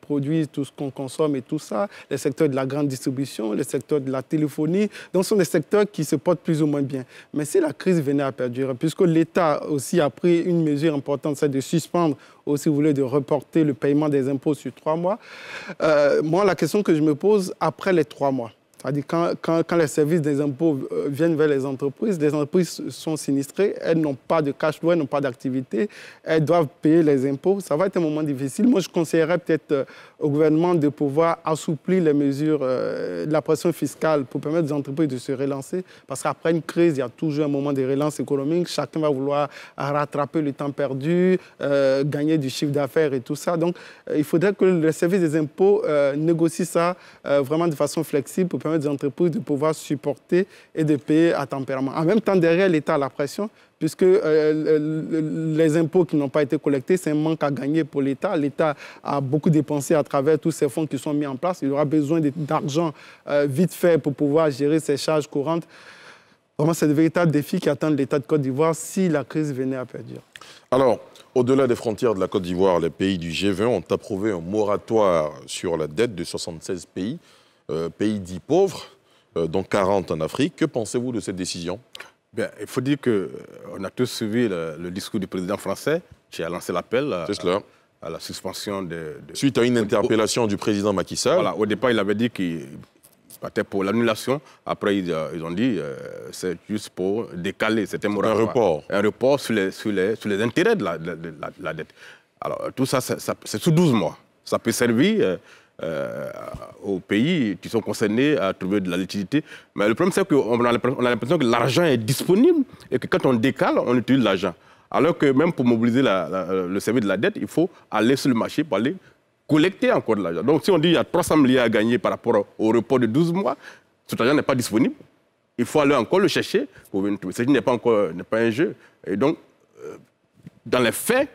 produisent tout ce qu'on consomme et tout ça, les secteurs de la grande distribution, les secteurs de la téléphonie, donc ce sont des secteurs qui se portent plus ou moins bien. Mais si la crise venait à perdurer, puisque l'État aussi a pris une mesure importante, c'est de suspendre, ou si vous voulez, de reporter le paiement des impôts sur 3 mois, moi, la question que je me pose, après les 3 mois, C'est-à-dire quand les services des impôts viennent vers les entreprises sont sinistrées, elles n'ont pas de cash flow, elles n'ont pas d'activité, elles doivent payer les impôts. Ça va être un moment difficile. Moi, je conseillerais peut-être au gouvernement de pouvoir assouplir les mesures de la pression fiscale pour permettre aux entreprises de se relancer. Parce qu'après une crise, il y a toujours un moment de relance économique. Chacun va vouloir rattraper le temps perdu, gagner du chiffre d'affaires et tout ça. Donc, il faudrait que le service des impôts négocie ça vraiment de façon flexible pour permettre des entreprises de pouvoir supporter et de payer à tempérament. En même temps, derrière l'État, la pression, puisque les impôts qui n'ont pas été collectés, c'est un manque à gagner pour l'État. L'État a beaucoup dépensé à travers tous ces fonds qui sont mis en place. Il aura besoin d'argent vite fait pour pouvoir gérer ses charges courantes. Vraiment, c'est de véritables défis qui attendent l'État de Côte d'Ivoire si la crise venait à perdurer. Alors, au-delà des frontières de la Côte d'Ivoire, les pays du G20 ont approuvé un moratoire sur la dette de 76 pays. Pays dits pauvres, dont 40 en Afrique. Que pensez-vous de cette décision? Bien, il faut dire qu'on a tous suivi le discours du président français qui a lancé l'appel à la suspension de suite à une interpellation du président Macky Sall. Voilà, au départ, il avait dit qu'il partait pour l'annulation. Après, ils ont dit c'est juste pour décaler. C'était un report. Un report sur les intérêts de la dette. Alors, tout ça, c'est sous 12 mois. Ça peut servir... aux pays qui sont concernés à trouver de la liquidité. Mais le problème, c'est qu'on a l'impression que l'argent est disponible et que quand on décale, on utilise l'argent. Alors que même pour mobiliser le service de la dette, il faut aller sur le marché pour aller collecter encore de l'argent. Donc si on dit qu'il y a 300 milliards à gagner par rapport au report de 12 mois, cet argent n'est pas disponible. Il faut aller encore le chercher pour venir trouver. Ce qui n'est pas un jeu. Et donc, dans les faits,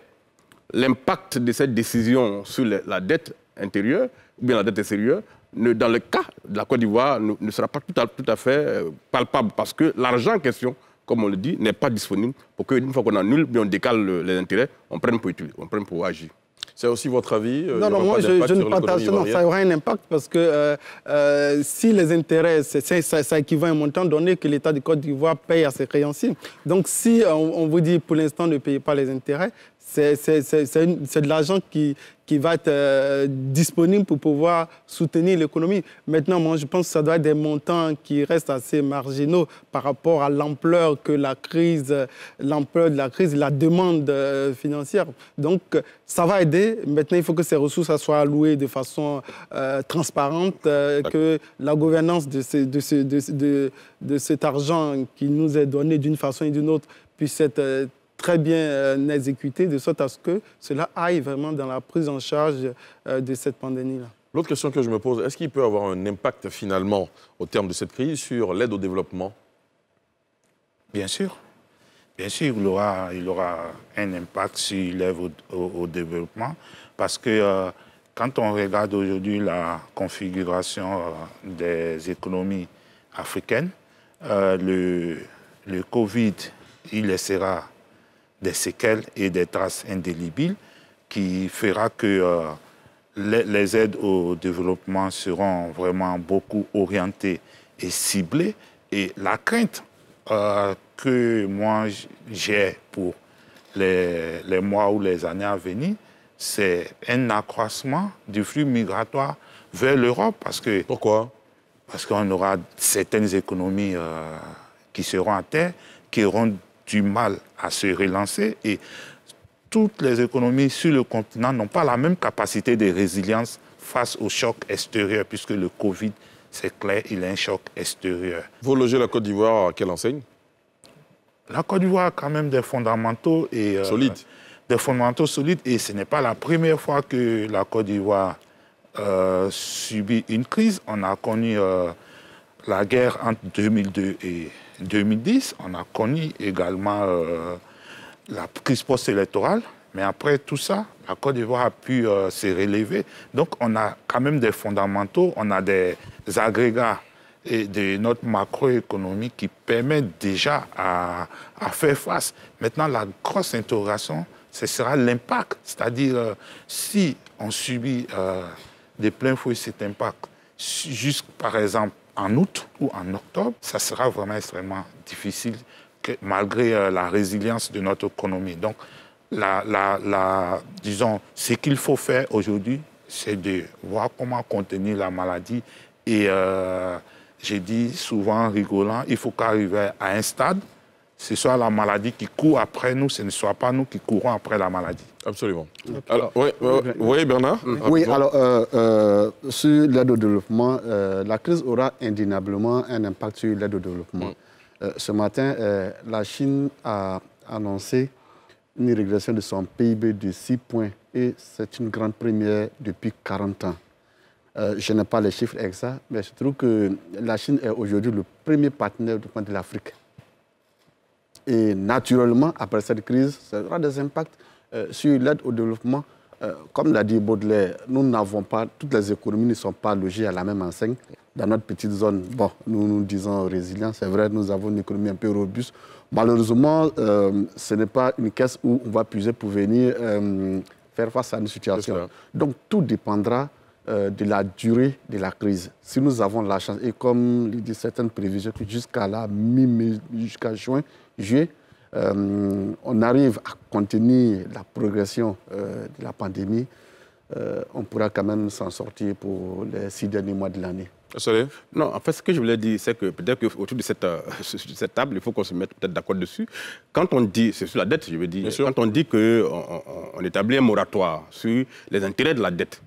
l'impact de cette décision sur la dette intérieure, ou bien la dette extérieure, dans le cas de la Côte d'Ivoire, ne sera pas tout à fait palpable parce que l'argent en question, comme on le dit, n'est pas disponible pour qu'une fois qu'on annule, on décale les intérêts, on prenne pour utiliser, on prenne pour agir. C'est aussi votre avis? Non, non, moi, je ne partage pas. Non, ça aura un impact parce que si les intérêts, ça équivaut à un montant donné que l'État de Côte d'Ivoire paye à ses créanciers. Donc, si on vous dit pour l'instant ne payez pas les intérêts, c'est de l'argent qui va être disponible pour pouvoir soutenir l'économie. Maintenant, moi, je pense que ça doit être des montants qui restent assez marginaux par rapport à l'ampleur de la crise, la demande financière. Donc, ça va aider. Maintenant, il faut que ces ressources soient allouées de façon transparente, que la gouvernance de cet argent qui nous est donné d'une façon et d'une autre puisse être très bien exécuté, de sorte à ce que cela aille vraiment dans la prise en charge de cette pandémie-là. L'autre question que je me pose, est-ce qu'il peut avoir un impact finalement au terme de cette crise sur l'aide au développement? Bien sûr. Bien sûr, il aura un impact sur l'aide au développement parce que quand on regarde aujourd'hui la configuration des économies africaines, le Covid, il laissera des séquelles et des traces indélébiles qui fera que les aides au développement seront vraiment beaucoup orientées et ciblées. Et la crainte que moi j'ai pour les mois ou les années à venir, c'est un accroissement du flux migratoire vers l'Europe. Pourquoi? Parce qu'on aura certaines économies qui seront à terre, qui auront du mal à se relancer et toutes les économies sur le continent n'ont pas la même capacité de résilience face au choc extérieur puisque le Covid, c'est clair, il est un choc extérieur. Vous logez la Côte d'Ivoire à quelle enseigne? La Côte d'Ivoire a quand même des fondamentaux et solides et ce n'est pas la première fois que la Côte d'Ivoire subit une crise. On a connu la guerre entre 2002 et 2010, on a connu également la crise post-électorale, mais après tout ça, la Côte d'Ivoire a pu se relever. Donc on a quand même des fondamentaux, on a des agrégats et de notre macroéconomie qui permettent déjà à faire face. Maintenant, la grosse interrogation, ce sera l'impact, c'est-à-dire si on subit de plein fouet cet impact, par exemple, en août ou en octobre, ça sera vraiment extrêmement difficile malgré la résilience de notre économie. Donc, disons, ce qu'il faut faire aujourd'hui, c'est de voir comment contenir la maladie et j'ai dit souvent en rigolant, il faut qu'arriver à un stade, ce soit la maladie qui court après nous, ce ne soit pas nous qui courons après la maladie. Absolument. Alors, oui, Bernard. Oui, alors, sur l'aide au développement, la crise aura indéniablement un impact sur l'aide au développement. Ce matin, la Chine a annoncé une régression de son PIB de 6 points. Et c'est une grande première depuis 40 ans. Je n'ai pas les chiffres exacts, mais je trouve que la Chine est aujourd'hui le premier partenaire de l'Afrique. Et naturellement, après cette crise, ça aura des impacts sur l'aide au développement. Comme l'a dit Baudelaire, nous n'avons pas, toutes les économies ne sont pas logées à la même enseigne. Dans notre petite zone, bon, nous disons résilient, c'est vrai, nous avons une économie un peu robuste. Malheureusement, ce n'est pas une caisse où on va puiser pour venir faire face à une situation. Donc tout dépendra de la durée de la crise. Si nous avons la chance, et comme le disent certaines prévisions, jusqu'à la mi-mai, jusqu'à juillet, on arrive à contenir la progression de la pandémie, on pourra quand même s'en sortir pour les 6 derniers mois de l'année. Non, en fait, ce que je voulais dire, c'est que peut-être qu'autour de cette table, il faut qu'on se mette peut-être d'accord dessus. Quand on dit, c'est sur la dette, je veux dire, quand on dit qu'on établit un moratoire sur les intérêts de la dette,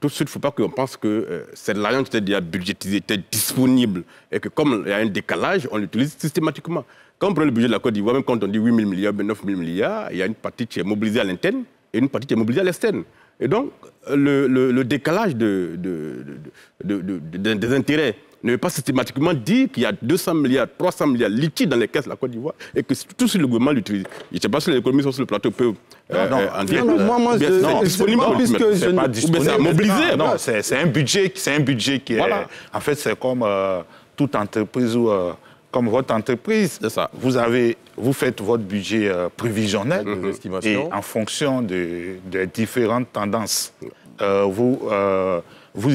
tout de suite, il ne faut pas qu'on pense que c'est de l'argent qui était budgétisé, était disponible, et que comme il y a un décalage, on l'utilise systématiquement. Quand on prend le budget de la Côte d'Ivoire, même quand on dit 8 000 milliards, 9 000 milliards, il y a une partie qui est mobilisée à l'interne et une partie qui est mobilisée à l'externe. Et donc, le décalage des intérêts ne veut pas systématiquement dire qu'il y a 200 milliards, 300 milliards liquides dans les caisses de la Côte d'Ivoire et que tout ce que le gouvernement l'utilise. Je ne sais pas si les économistes sont sur le plateau peuvent en dire. Non, moi, c'est pas disponible. C'est un budget qui est... Voilà. En fait, c'est comme toute entreprise ou comme votre entreprise. C'est ça. Vous faites votre budget prévisionnel et en fonction de différentes tendances, vous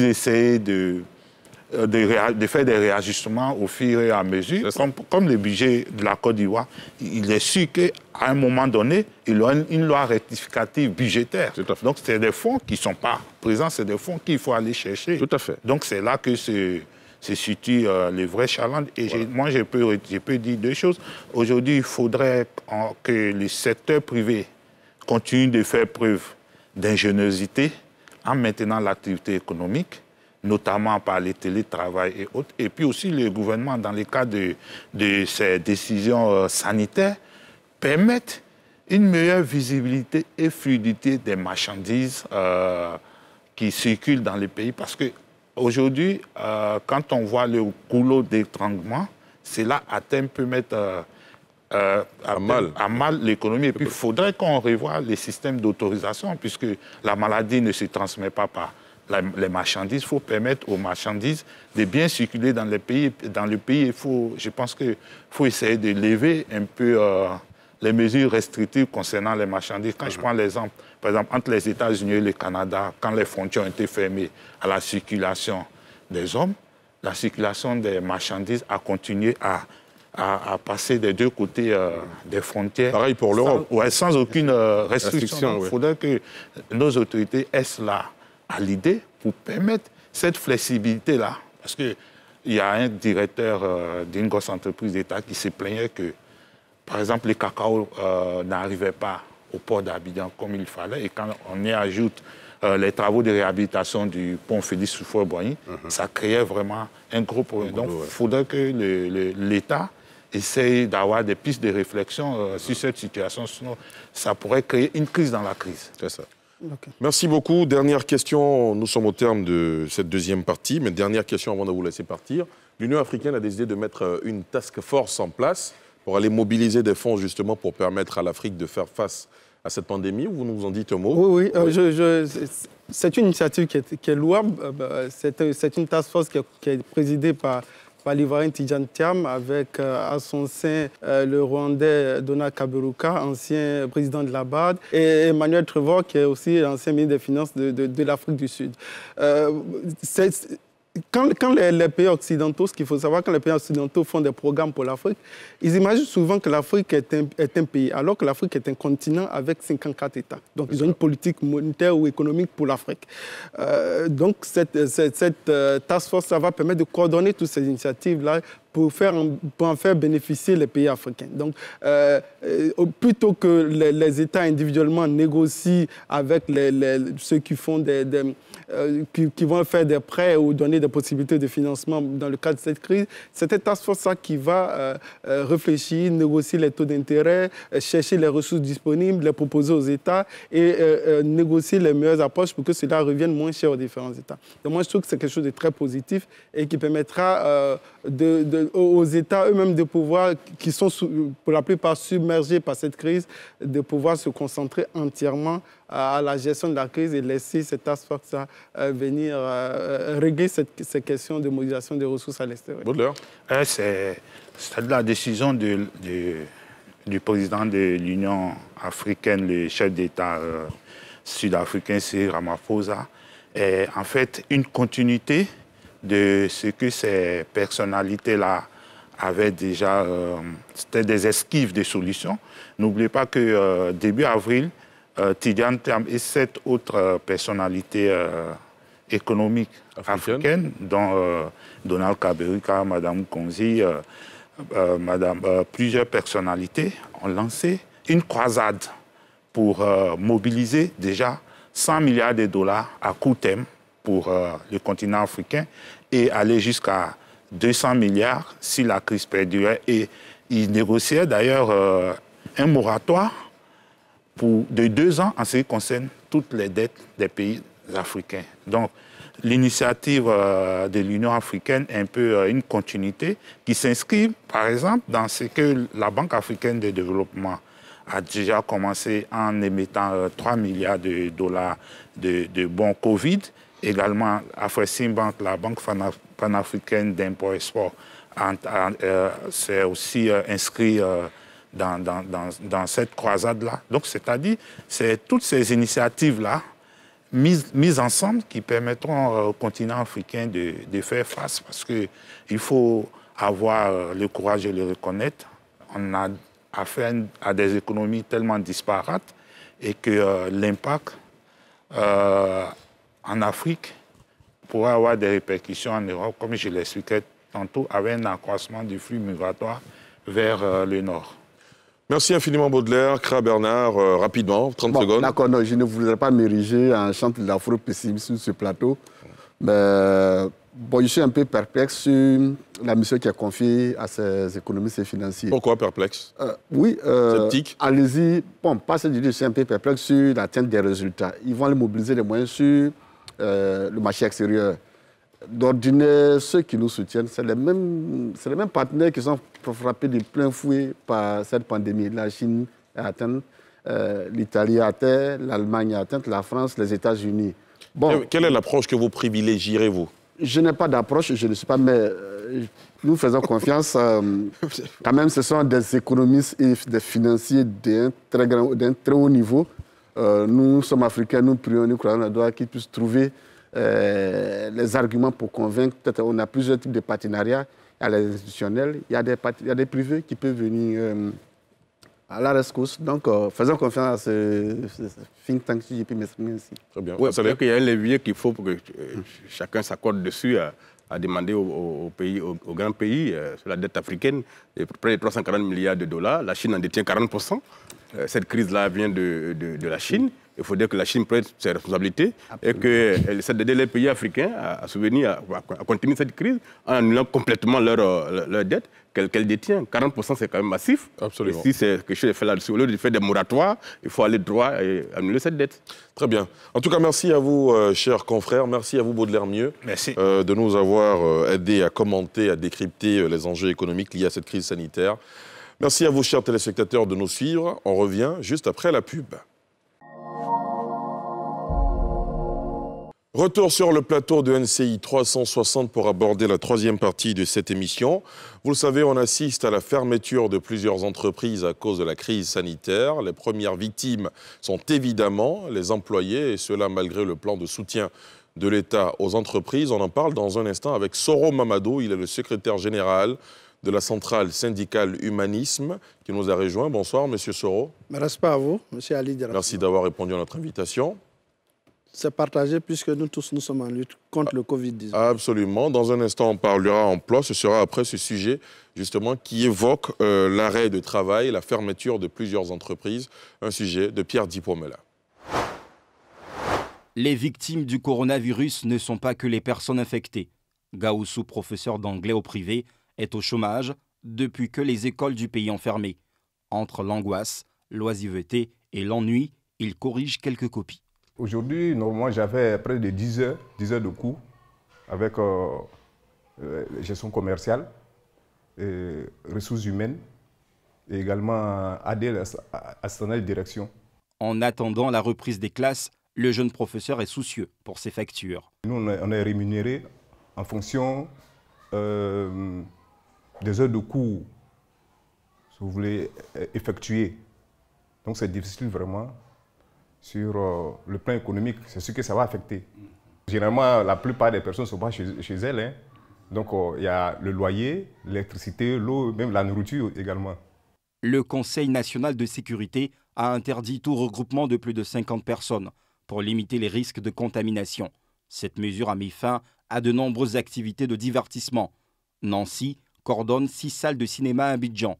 essayez de faire des réajustements au fur et à mesure. Comme le budget de la Côte d'Ivoire, il est sûr qu'à un moment donné, il y a une loi rectificative budgétaire. Donc, c'est des fonds qui ne sont pas présents, c'est des fonds qu'il faut aller chercher. Tout à fait. Donc, c'est là que se situent les vraies challenges. Et voilà. Moi, je peux dire deux choses. Aujourd'hui, il faudrait que le secteur privé continue de faire preuve d'ingéniosité en maintenant l'activité économique, notamment par les télétravail et autres. Et puis aussi, le gouvernement, dans le cadre de ses décisions sanitaires, permettent une meilleure visibilité et fluidité des marchandises qui circulent dans le pays. Parce que aujourd'hui, quand on voit le goulot d'étranglement, cela à terme peut mettre à mal l'économie. Et puis, il faudrait qu'on revoie les systèmes d'autorisation, puisque la maladie ne se transmet pas par les marchandises. Il faut permettre aux marchandises de bien circuler dans le pays. Dans le pays, je pense qu'il faut essayer de lever un peu les mesures restrictives concernant les marchandises. Quand je prends l'exemple, par exemple, entre les États-Unis et le Canada, quand les frontières ont été fermées à la circulation des hommes, la circulation des marchandises a continué à passer des deux côtés des frontières. Pareil pour l'Europe. Ouais, sans aucune restriction. Il faudrait que nos autorités aient cela à l'idée pour permettre cette flexibilité-là. Parce qu'il y a un directeur d'une grosse entreprise d'État qui se plaignait que, par exemple, le cacao n'arrivait pas au port d'Abidjan comme il fallait. Et quand on y ajoute les travaux de réhabilitation du pont Félix-Houphouët-Boigny, ça créait vraiment un gros problème. Donc, il faudrait que l'État essaye d'avoir des pistes de réflexion sur cette situation. Sinon, ça pourrait créer une crise dans la crise. C'est ça. Okay. Merci beaucoup. Dernière question. Nous sommes au terme de cette deuxième partie. Mais dernière question avant de vous laisser partir. L'Union africaine a décidé de mettre une task force en place pour aller mobiliser des fonds justement pour permettre à l'Afrique de faire face à cette pandémie. Vous nous en dites un mot? Oui, oui. C'est une initiative qui est louable. C'est une task force qui est présidée par l'Ivoirien Tidjane Thiam, avec à son sein le Rwandais Donald Kaberuka, ancien président de la BAD, et Emmanuel Trevor, qui est aussi l'ancien ministre des Finances de l'Afrique du Sud. Quand les pays occidentaux, ce qu'il faut savoir, quand les pays occidentaux font des programmes pour l'Afrique, ils imaginent souvent que l'Afrique est un pays, alors que l'Afrique est un continent avec 54 États. Donc, ils ont une politique monétaire ou économique pour l'Afrique. Donc, cette task force, ça va permettre de coordonner toutes ces initiatives-là pour en faire bénéficier les pays africains. Donc, plutôt que les États individuellement négocient avec ceux qui font qui vont faire des prêts ou donner des possibilités de financement dans le cadre de cette crise, c'est cette task force qui va réfléchir, négocier les taux d'intérêt, chercher les ressources disponibles, les proposer aux États et négocier les meilleures approches pour que cela revienne moins cher aux différents États. Donc moi, je trouve que c'est quelque chose de très positif et qui permettra aux États eux-mêmes de pouvoir, qui sont pour la plupart submergés par cette crise, de pouvoir se concentrer entièrement à la gestion de la crise et laisser cette task force venir régler ces questions de mobilisation des ressources à l'extérieur. Baudelaire. C'est la décision du président de l'Union africaine, le chef d'État sud-africain, c'est Ramaphosa, est en fait une continuité de ce que ces personnalités-là avaient déjà... C'était des esquives des solutions. N'oubliez pas que début avril, Tidjane Thiam et 7 autres personnalités économiques africaines, dont Donald Kaberuka, Mme Konzi, plusieurs personnalités, ont lancé une croisade pour mobiliser déjà 100 milliards de dollars à court terme pour le continent africain et aller jusqu'à 200 milliards si la crise perdurait. Et ils négociaient d'ailleurs un moratoire de 2 ans en ce qui concerne toutes les dettes des pays africains. Donc, l'initiative de l'Union africaine est un peu une continuité qui s'inscrit, par exemple, dans ce que la Banque africaine de développement a déjà commencé en émettant 3 milliards de dollars de bons Covid. Également, Afreximbank, la Banque panafricaine d'import-export, s'est aussi inscrit dans cette croisade-là. Donc, c'est-à-dire, c'est toutes ces initiatives-là mises ensemble qui permettront au continent africain de faire face, parce qu'il faut avoir le courage de le reconnaître. On a affaire à des économies tellement disparates et que l'impact en Afrique pourrait avoir des répercussions en Europe, comme je l'expliquais tantôt, avec un accroissement du flux migratoire vers le nord. Merci infiniment Baudelaire, Kra, Bernard, rapidement, 30 secondes. D'accord, non, je ne voudrais pas m'ériger en chante de l'afro-pessimisme sur ce plateau. Mais bon, je suis un peu perplexe sur la mission qui est confiée à ces économistes et financiers. Pourquoi perplexe? Oui, sceptique. Allez-y, bon, pas cette idée, je suis un peu perplexe sur l'atteinte des résultats. Ils vont aller mobiliser les moyens sur le marché extérieur. D'ordinaire, ceux qui nous soutiennent, c'est les mêmes partenaires qui sont frappés de plein fouet par cette pandémie. La Chine est atteinte, l'Italie est atteinte, l'Allemagne est atteinte, la France, les États-Unis. Bon, quelle est l'approche que vous privilégierez, vous? Je n'ai pas d'approche, je ne sais pas, mais nous faisons confiance. Quand même, ce sont des économistes et des financiers d'un très haut niveau. Nous sommes africains, nous prions, nous croyons à droit qu'ils puissent trouver les arguments pour convaincre. Peut-être on a plusieurs types de partenariats. Il y a les institutionnels, il y a des privés qui peuvent venir à la rescousse. Donc, faisons confiance à ce think tank, si je peux m'exprimer ainsi. Très bien. Oui, c'est-à-dire qu'il y a un levier qu'il faut pour que chacun s'accorde dessus à demander aux grands pays sur la dette africaine, près de 340 milliards de dollars. La Chine en détient 40%. Cette crise-là vient de la Chine. Il faut dire que la Chine prenne ses responsabilités. Absolument. Et qu'elle essaie d'aider les pays africains à continuer cette crise en annulant complètement leur dette qu'elle détient. 40%, c'est quand même massif. Absolument. Et si c'est quelque chose de fait là-dessus, au lieu de faire des moratoires, il faut aller droit et annuler cette dette. Très bien. En tout cas, merci à vous, chers confrères. Merci à vous, Baudelaire Mieu. Merci. De nous avoir aidés à commenter, à décrypter les enjeux économiques liés à cette crise sanitaire. Merci à vous, chers téléspectateurs, de nous suivre. On revient juste après la pub. Retour sur le plateau de NCI 360 pour aborder la troisième partie de cette émission. Vous le savez, on assiste à la fermeture de plusieurs entreprises à cause de la crise sanitaire. Les premières victimes sont évidemment les employés, et cela malgré le plan de soutien de l'État aux entreprises. On en parle dans un instant avec Soro Mamadou, il est le secrétaire général de la centrale syndicale Humanisme qui nous a rejoint. Bonsoir, monsieur Soro. Merci à vous, monsieur Ali Diarra. Merci d'avoir répondu à notre invitation. C'est partagé puisque nous tous, nous sommes en lutte contre le Covid-19. Absolument. Dans un instant, on parlera emploi. Ce sera après ce sujet, justement, qui évoque l'arrêt de travail, la fermeture de plusieurs entreprises. Un sujet de Pierre Dipomela. Les victimes du coronavirus ne sont pas que les personnes infectées. Gaoussou, professeur d'anglais au privé, est au chômage depuis que les écoles du pays ont fermé. Entre l'angoisse, l'oisiveté et l'ennui, il corrige quelques copies. Aujourd'hui, normalement, j'avais près de 10 heures de cours avec gestion commerciale, et ressources humaines et également AD, assistance direction. En attendant la reprise des classes, le jeune professeur est soucieux pour ses factures. Nous, on est rémunérés en fonction des heures de cours, si vous voulez, effectuées. Donc c'est difficile vraiment. Sur le plan économique, c'est ce que ça va affecter. Généralement, la plupart des personnes ne sont pas chez elles. Hein. Donc, il y a le loyer, l'électricité, l'eau, même la nourriture également. Le Conseil national de sécurité a interdit tout regroupement de plus de 50 personnes pour limiter les risques de contamination. Cette mesure a mis fin à de nombreuses activités de divertissement. Nancy coordonne 6 salles de cinéma à Abidjan.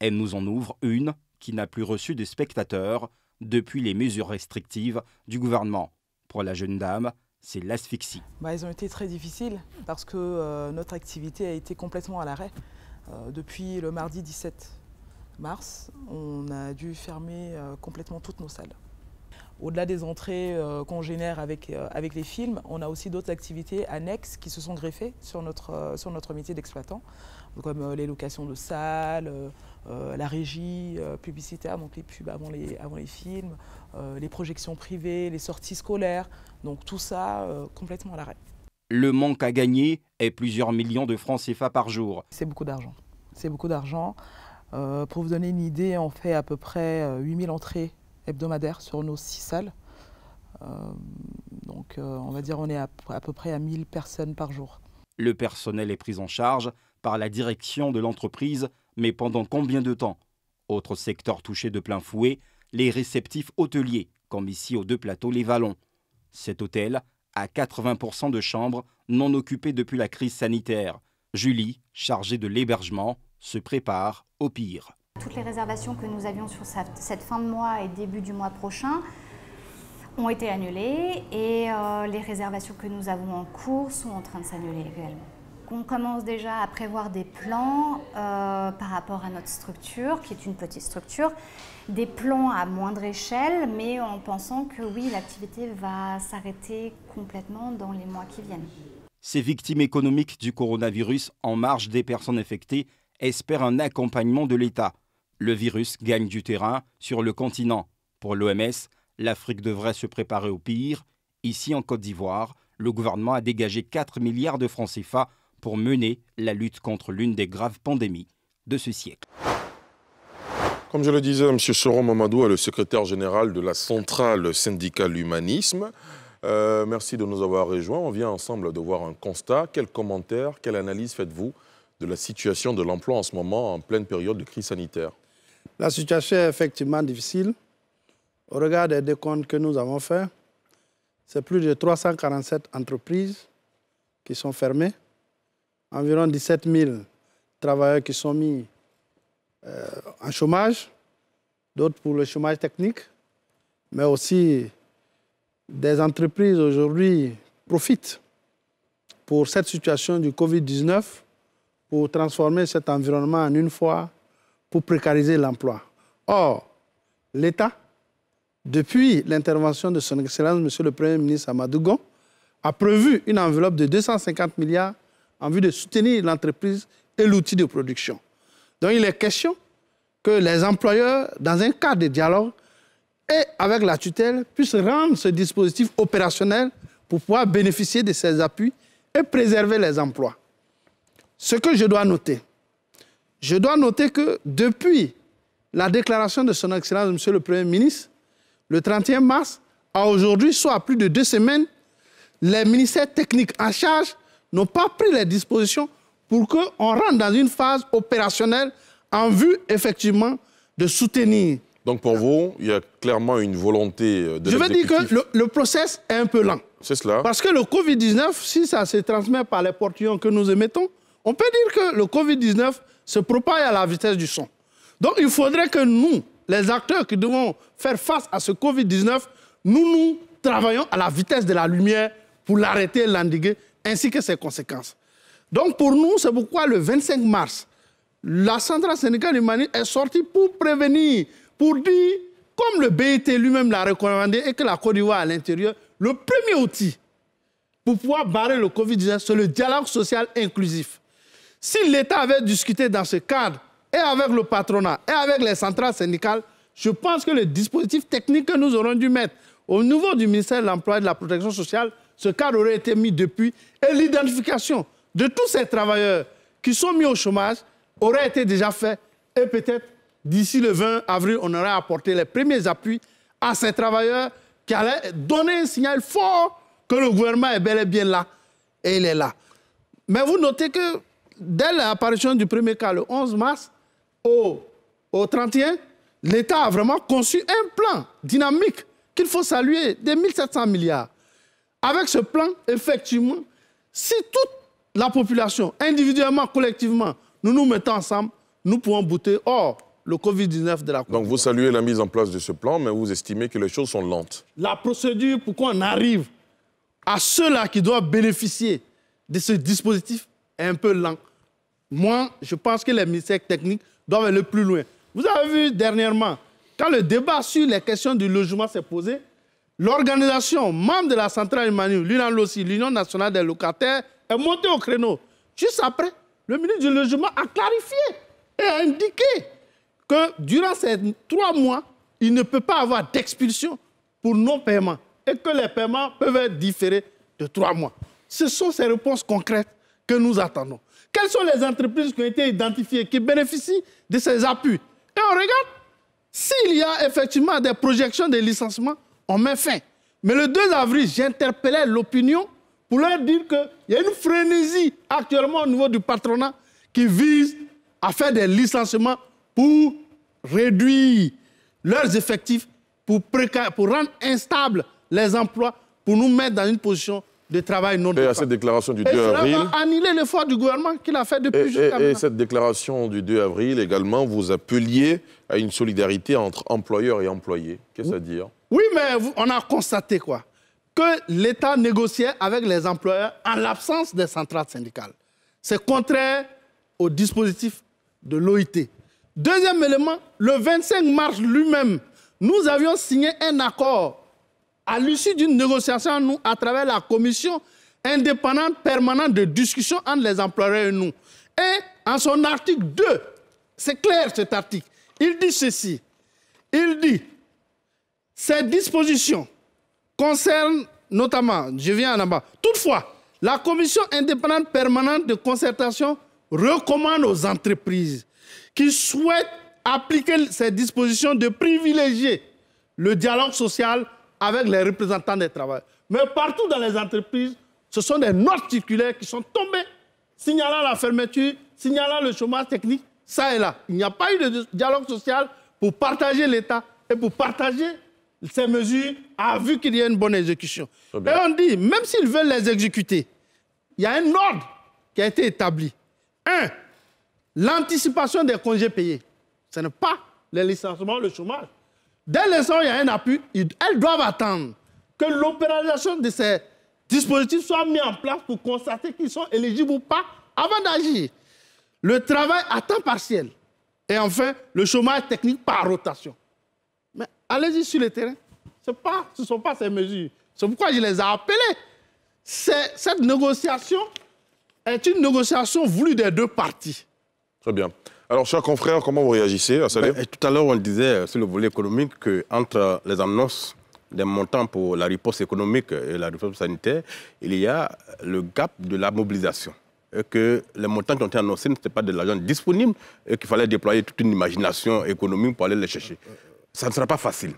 Elle nous en ouvre une qui n'a plus reçu de spectateurs depuis les mesures restrictives du gouvernement. Pour la jeune dame, c'est l'asphyxie. Elles ont été très difficiles parce que notre activité a été complètement à l'arrêt. Depuis le mardi 17 mars, on a dû fermer complètement toutes nos salles. Au-delà des entrées qu'on génère avec les films, on a aussi d'autres activités annexes qui se sont greffées sur notre métier d'exploitant, comme les locations de salles, la régie publicitaire, donc les pubs avant les films, les projections privées, les sorties scolaires, donc tout ça complètement à l'arrêt. Le manque à gagner est plusieurs millions de francs CFA par jour. C'est beaucoup d'argent. C'est beaucoup d'argent. Pour vous donner une idée, on fait à peu près 8000 entrées hebdomadaires sur nos 6 salles. On va dire on est à peu près à 1000 personnes par jour. Le personnel est pris en charge par la direction de l'entreprise, mais pendant combien de temps? Autre secteur touché de plein fouet, les réceptifs hôteliers, comme ici aux deux plateaux Les Vallons. Cet hôtel a 80% de chambres non occupées depuis la crise sanitaire. Julie, chargée de l'hébergement, se prépare au pire. Toutes les réservations que nous avions sur cette fin de mois et début du mois prochain ont été annulées et les réservations que nous avons en cours sont en train de s'annuler également. On commence déjà à prévoir des plans par rapport à notre structure, qui est une petite structure, des plans à moindre échelle, mais en pensant que oui, l'activité va s'arrêter complètement dans les mois qui viennent. Ces victimes économiques du coronavirus en marge des personnes infectées espèrent un accompagnement de l'État. Le virus gagne du terrain sur le continent. Pour l'OMS, l'Afrique devrait se préparer au pire. Ici, en Côte d'Ivoire, le gouvernement a dégagé 4 milliards de francs CFA pour mener la lutte contre l'une des graves pandémies de ce siècle. Comme je le disais, M. Soro Mamadou est le secrétaire général de la centrale syndicale Humanisme. Merci de nous avoir rejoints. On vient ensemble de voir un constat. Quel commentaire, quelle analyse faites-vous de la situation de l'emploi en ce moment, en pleine période de crise sanitaire? La situation est effectivement difficile. Au regard des décomptes que nous avons faits, c'est plus de 347 entreprises qui sont fermées. Environ 17 000 travailleurs qui sont mis en chômage, d'autres pour le chômage technique, mais aussi des entreprises aujourd'hui profitent pour cette situation du Covid-19 pour transformer cet environnement en une fois pour précariser l'emploi. Or, l'État, depuis l'intervention de son Excellence, Monsieur le Premier ministre Amadougon, a prévu une enveloppe de 250 milliards en vue de soutenir l'entreprise et l'outil de production. Donc il est question que les employeurs, dans un cadre de dialogue et avec la tutelle, puissent rendre ce dispositif opérationnel pour pouvoir bénéficier de ces appuis et préserver les emplois. Ce que je dois noter que depuis la déclaration de son Excellence, Monsieur le Premier ministre, le 31 mars, à aujourd'hui, soit plus de 2 semaines, les ministères techniques en charge n'ont pas pris les dispositions pour qu'on rentre dans une phase opérationnelle en vue, effectivement, de soutenir. Donc pour vous, il y a clairement une volonté de l'exécutif. Je veux dire que le process est un peu lent. C'est cela. Parce que le Covid-19, si ça se transmet par les portillons que nous émettons, on peut dire que le Covid-19 se propage à la vitesse du son. Donc il faudrait que nous, les acteurs qui devons faire face à ce Covid-19, nous travaillons à la vitesse de la lumière pour l'arrêter, l'endiguer, ainsi que ses conséquences. Donc pour nous, c'est pourquoi le 25 mars, la centrale syndicale humaniste est sortie pour prévenir, pour dire, comme le BIT lui-même l'a recommandé et que la Côte d'Ivoire à l'intérieur, le premier outil pour pouvoir barrer le Covid-19, c'est le dialogue social inclusif. Si l'État avait discuté dans ce cadre, et avec le patronat, et avec les centrales syndicales, je pense que le dispositif technique que nous aurons dû mettre au niveau du ministère de l'Emploi et de la Protection sociale, ce cadre aurait été mis depuis, et l'identification de tous ces travailleurs qui sont mis au chômage aurait été déjà fait. Et peut-être, d'ici le 20 avril, on aurait apporté les premiers appuis à ces travailleurs qui allaient donner un signal fort que le gouvernement est bel et bien là. Et il est là. Mais vous notez que dès l'apparition du premier cas, le 11 mars au 31, l'État a vraiment conçu un plan dynamique qu'il faut saluer, des 1700 milliards. Avec ce plan, effectivement, si toute la population, individuellement, collectivement, nous nous mettons ensemble, nous pouvons bouter hors le Covid-19 de la Côte. Donc vous saluez la mise en place de ce plan, mais vous estimez que les choses sont lentes. La procédure pour qu'on arrive à ceux-là qui doivent bénéficier de ce dispositif est un peu lente. Moi, je pense que les ministères techniques doivent aller plus loin. Vous avez vu dernièrement, quand le débat sur les questions du logement s'est posé, l'organisation, membre de la centrale humaniste, l'Union nationale des locataires, est montée au créneau. Juste après, le ministre du Logement a clarifié et a indiqué que durant ces 3 mois, il ne peut pas avoir d'expulsion pour non-paiement et que les paiements peuvent être différés de 3 mois. Ce sont ces réponses concrètes que nous attendons. Quelles sont les entreprises qui ont été identifiées, qui bénéficient de ces appuis? Et on regarde, s'il y a effectivement des projections de licenciement, on met fin. Mais le 2 avril, j'interpellais l'opinion pour leur dire qu'il y a une frénésie actuellement au niveau du patronat qui vise à faire des licenciements pour réduire leurs effectifs, pour rendre instables les emplois, pour nous mettre dans une position de travail non déclaré. Et à cette déclaration du 2 avril... cela va annuler l'effort du gouvernement qu'il a fait depuis jusqu'à maintenant. Et cette déclaration du 2 avril également, vous appeliez à une solidarité entre employeurs et employés. Qu'est-ce à dire? Oui, mais on a constaté quoi? Que l'État négociait avec les employeurs en l'absence des centrales syndicales. C'est contraire au dispositif de l'OIT. Deuxième élément, le 25 mars lui-même, nous avions signé un accord à l'issue d'une négociation, nous, à travers la commission indépendante permanente de discussion entre les employeurs et nous. Et en son article 2, c'est clair cet article, il dit ceci, il dit, ces dispositions concerne notamment, je viens en bas, toutefois, la commission indépendante permanente de concertation recommande aux entreprises qui souhaitent appliquer ces dispositions de privilégier le dialogue social avec les représentants des travailleurs. Mais partout dans les entreprises, ce sont des notes circulaires qui sont tombées, signalant la fermeture, signalant le chômage technique, ça et là. Il n'y a pas eu de dialogue social pour partager l'État et pour partager ces mesures a vu qu'il y a une bonne exécution. Et on dit, même s'ils veulent les exécuter, il y a un ordre qui a été établi. 1. L'anticipation des congés payés. Ce n'est pas le licenciement, le chômage. Dès l'instant où il y a un appui, elles doivent attendre que l'opéralisation de ces dispositifs soit mise en place pour constater qu'ils sont éligibles ou pas avant d'agir. Le travail à temps partiel. Et enfin, le chômage technique par rotation. Mais allez-y sur le terrain. Ce ne sont pas ces mesures. C'est pourquoi je les ai appelées. Cette négociation est une négociation voulue des deux parties. Très bien. Alors, chers confrères, comment vous réagissez à ça? Tout à l'heure, on disait sur le volet économique qu'entre les annonces des montants pour la riposte économique et la riposte sanitaire, il y a le gap de la mobilisation. Et que les montants qui ont été annoncés n'étaient pas de l'argent disponible et qu'il fallait déployer toute une imagination économique pour aller les chercher. Ça ne sera pas facile.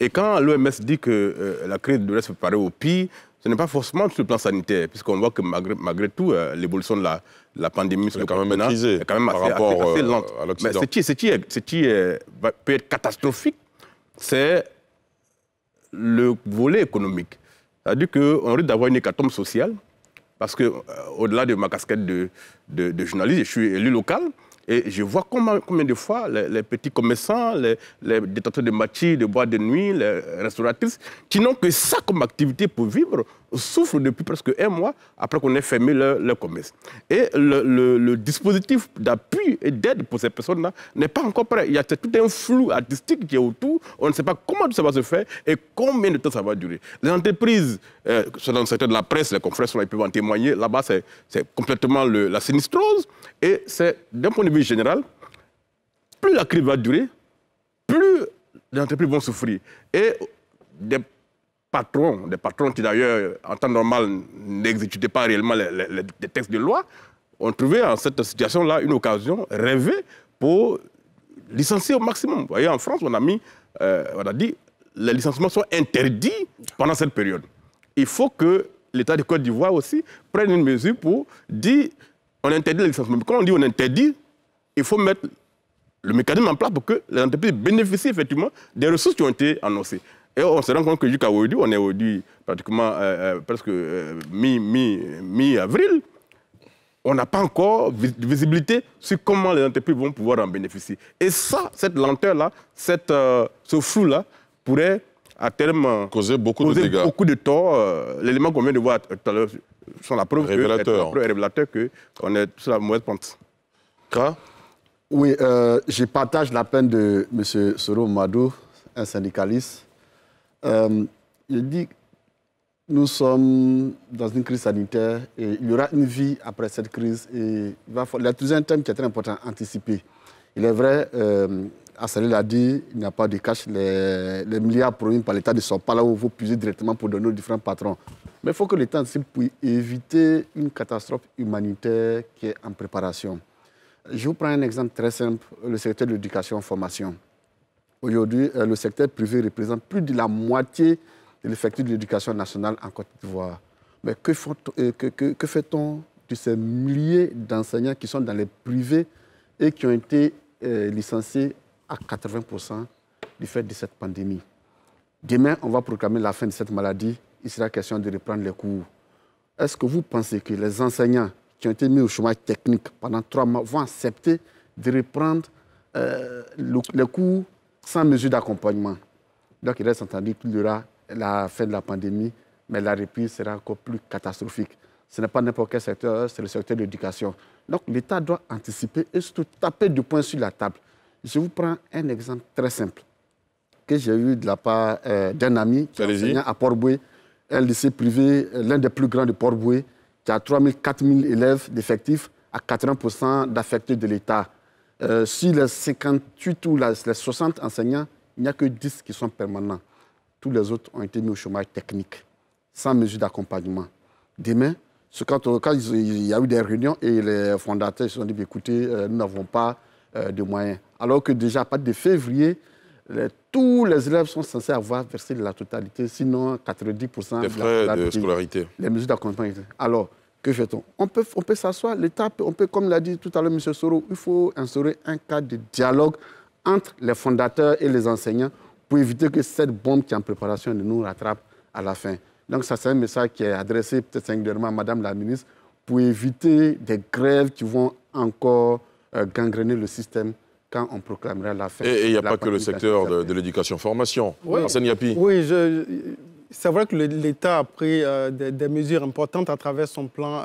Et quand l'OMS dit que la crise devrait se préparer au pire, ce n'est pas forcément sur le plan sanitaire, puisqu'on voit que malgré tout, l'évolution de la pandémie est quand même assez lente. Mais ce qui peut être catastrophique, c'est le volet économique. C'est-à-dire qu'on risque d'avoir une hécatombe sociale, parce qu'au-delà de ma casquette de journaliste, je suis élu local, et je vois combien de fois les petits commerçants, les détenteurs de mâchis, de bois de nuit, les restauratrices, qui n'ont que ça comme activité pour vivre, souffrent depuis presque un mois après qu'on ait fermé leur commerce. Et le dispositif d'appui et d'aide pour ces personnes-là n'est pas encore prêt. Il y a tout un flou artistique qui est autour. On ne sait pas comment ça va se faire et combien de temps ça va durer. Les entreprises, dans le secteur de la presse, les confrères sont là, ils peuvent en témoigner. Là-bas, c'est complètement la sinistrose. Et c'est d'un point de vue général, plus la crise va durer, plus les entreprises vont souffrir. Et des patrons qui d'ailleurs, en temps normal, n'exécutaient pas réellement les textes de loi, ont trouvé en cette situation-là une occasion rêvée pour licencier au maximum. Vous voyez, en France, on a dit que les licenciements sont interdits pendant cette période. Il faut que l'État de Côte d'Ivoire aussi prenne une mesure pour dire on interdit les licenciements. Mais quand on dit on interdit, il faut mettre le mécanisme en place pour que les entreprises bénéficient effectivement des ressources qui ont été annoncées. Et on se rend compte que jusqu'à aujourd'hui, on est aujourd'hui pratiquement presque mi-avril, on n'a pas encore de visibilité sur comment les entreprises vont pouvoir en bénéficier. Et ça, cette lenteur-là, ce flou-là, pourrait à terme causer beaucoup de tort. L'élément qu'on vient de voir tout à l'heure sont la preuve révélateur qu'on est sur la mauvaise pente. Kra ? Oui, je partage la peine de M. Soro Mamadou, un syndicaliste. Il dit nous sommes dans une crise sanitaire et il y aura une vie après cette crise. Et il a toujours un thème qui est très important, anticiper. Il est vrai, Assalé l'a dit, il n'y a pas de cash, les milliards promis par l'État ne sont pas là où vous puisez directement pour donner aux différents patrons. Mais il faut que l'État anticipe pour éviter une catastrophe humanitaire qui est en préparation. Je vous prends un exemple très simple, le secteur de l'éducation et formation. Aujourd'hui, le secteur privé représente plus de la moitié de l'effectif de l'éducation nationale en Côte d'Ivoire. Mais que fait-on de ces milliers d'enseignants qui sont dans les privés et qui ont été licenciés à 80% du fait de cette pandémie? Demain, on va proclamer la fin de cette maladie. Il sera question de reprendre les cours. Est-ce que vous pensez que les enseignants qui ont été mis au chômage technique pendant 3 mois vont accepter de reprendre les cours sans mesure d'accompagnement? Donc il reste entendu qu'il y aura la fin de la pandémie, mais la reprise sera encore plus catastrophique. Ce n'est pas n'importe quel secteur, c'est le secteur de l'éducation. Donc l'État doit anticiper et surtout taper du poing sur la table. Je vous prends un exemple très simple que j'ai eu de la part d'un ami qui enseignait à Port-Boué, un lycée privé, l'un des plus grands de Port-Boué, qui a 3 000, 4 000 élèves d'effectifs à 80% d'affectés de l'État. Sur les 58 ou les 60 enseignants, il n'y a que 10 qui sont permanents. Tous les autres ont été mis au chômage technique, sans mesure d'accompagnement. Demain, quand il y a eu des réunions et les fondateurs se sont dit « écoutez, nous n'avons pas de moyens ». Alors que déjà, à partir de février, tous les élèves sont censés avoir versé la totalité, sinon 90% des frais de scolarité. Les mesures d'accompagnement. Alors, que fait-on? On peut s'asseoir, l'État, comme l'a dit tout à l'heure M. Soro, il faut instaurer un cadre de dialogue entre les fondateurs et les enseignants pour éviter que cette bombe qui est en préparation ne nous rattrape à la fin. Donc ça, c'est un message qui est adressé peut-être singulièrement à Mme la ministre pour éviter des grèves qui vont encore gangréner le système quand on proclamera la fin. Et il n'y a pas que le secteur de l'éducation-formation. Oui, Arsène Yapi. Oui, c'est vrai que l'État a pris des mesures importantes à travers son plan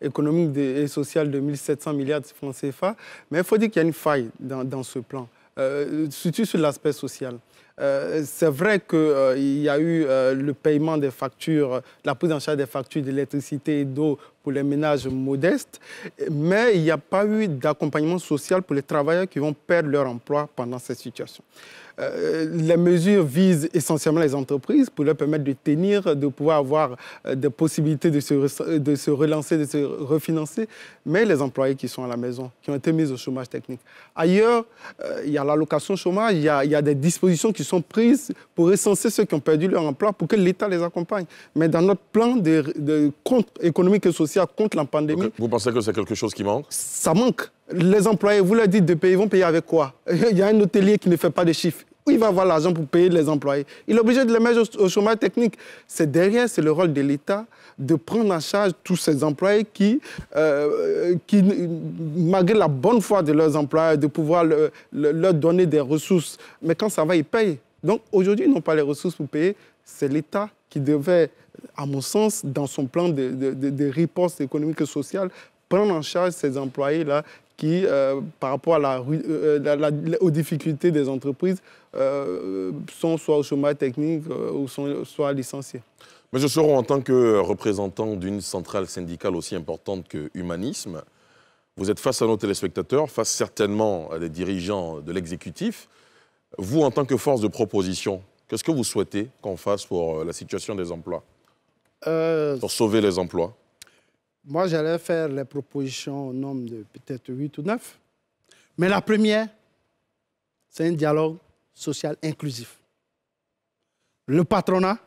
économique et social de 1700 milliards de francs CFA, mais il faut dire qu'il y a une faille dans ce plan, surtout sur l'aspect social. C'est vrai qu'il y a eu le paiement des factures, la prise en charge des factures d'électricité et d'eau pour les ménages modestes, mais il n'y a pas eu d'accompagnement social pour les travailleurs qui vont perdre leur emploi pendant cette situation. Les mesures visent essentiellement les entreprises pour leur permettre de tenir, de pouvoir avoir des possibilités de se relancer, de se refinancer, mais les employés qui sont à la maison, qui ont été mis au chômage technique. Ailleurs, il y a l'allocation chômage, il y a des dispositions qui sont prises pour recenser ceux qui ont perdu leur emploi, pour que l'État les accompagne. Mais dans notre plan de compte économique et social contre la pandémie... Okay. Vous pensez que c'est quelque chose qui manque? Ça manque. Les employés, vous leur dites de payer, ils vont payer avec quoi? Il y a un hôtelier qui ne fait pas de chiffres. Il va avoir l'argent pour payer les employés. Il est obligé de les mettre au chômage technique. C'est derrière, c'est le rôle de l'État de prendre en charge tous ces employés qui malgré la bonne foi de leurs employeurs, de pouvoir leur donner des ressources. Mais quand ça va, ils payent. Donc aujourd'hui, ils n'ont pas les ressources pour payer. C'est l'État qui devait, à mon sens, dans son plan de riposte économique et sociale, prendre en charge ces employés-là qui, par rapport à aux difficultés des entreprises, sont soit au chômage technique ou soit licenciés. Monsieur Soro, en tant que représentant d'une centrale syndicale aussi importante que Humanisme, vous êtes face à nos téléspectateurs, face certainement à des dirigeants de l'exécutif. Vous, en tant que force de proposition, qu'est-ce que vous souhaitez qu'on fasse pour la situation des emplois, pour sauver les emplois? Moi, j'allais faire les propositions au nombre de peut-être 8 ou 9. Mais la première, c'est un dialogue social inclusif. Le patronat,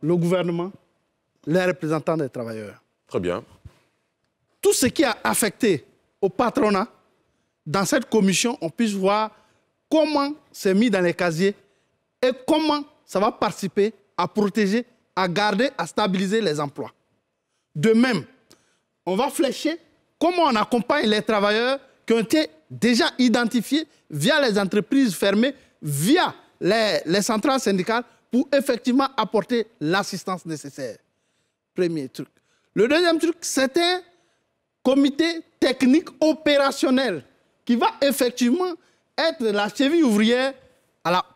le gouvernement, les représentants des travailleurs. Très bien. Tout ce qui a affecté au patronat, dans cette commission, on puisse voir comment c'est mis dans les casiers et comment ça va participer à protéger, à garder, à stabiliser les emplois. De même, on va flécher comment on accompagne les travailleurs qui ont été déjà identifiés via les entreprises fermées, via les centrales syndicales, pour effectivement apporter l'assistance nécessaire. Premier truc. Le deuxième truc, c'est un comité technique opérationnel qui va effectivement être la cheville ouvrière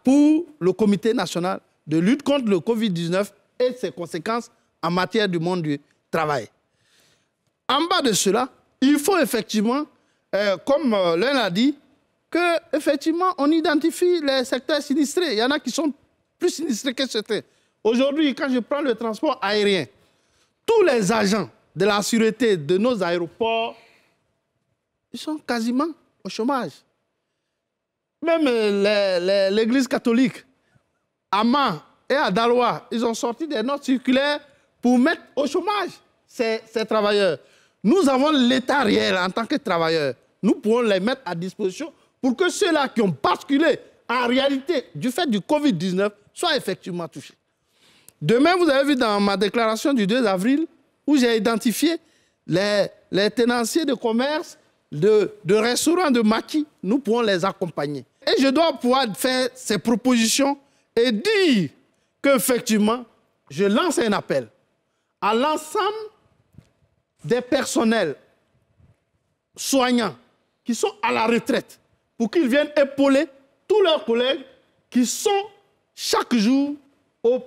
pour le comité national de lutte contre le Covid-19 et ses conséquences en matière du monde du travail. En bas de cela, il faut effectivement, comme l'un a dit, qu'effectivement, on identifie les secteurs sinistrés. Il y en a qui sont plus sinistrés que certains. Aujourd'hui, quand je prends le transport aérien, tous les agents de la sûreté de nos aéroports, ils sont quasiment au chômage. Même l'Église catholique, à Mans et à Dalois, ils ont sorti des notes circulaires pour mettre au chômage ces travailleurs. Nous avons l'État réel en tant que travailleurs. Nous pouvons les mettre à disposition pour que ceux-là qui ont basculé en réalité du fait du Covid-19 soient effectivement touchés. Demain, vous avez vu dans ma déclaration du 2 avril où j'ai identifié les tenanciers de commerce, de restaurants, de maquis. Nous pouvons les accompagner. Et je dois pouvoir faire ces propositions et dire qu'effectivement, je lance un appel à l'ensemble des personnels soignants qui sont à la retraite pour qu'ils viennent épauler tous leurs collègues qui sont chaque jour en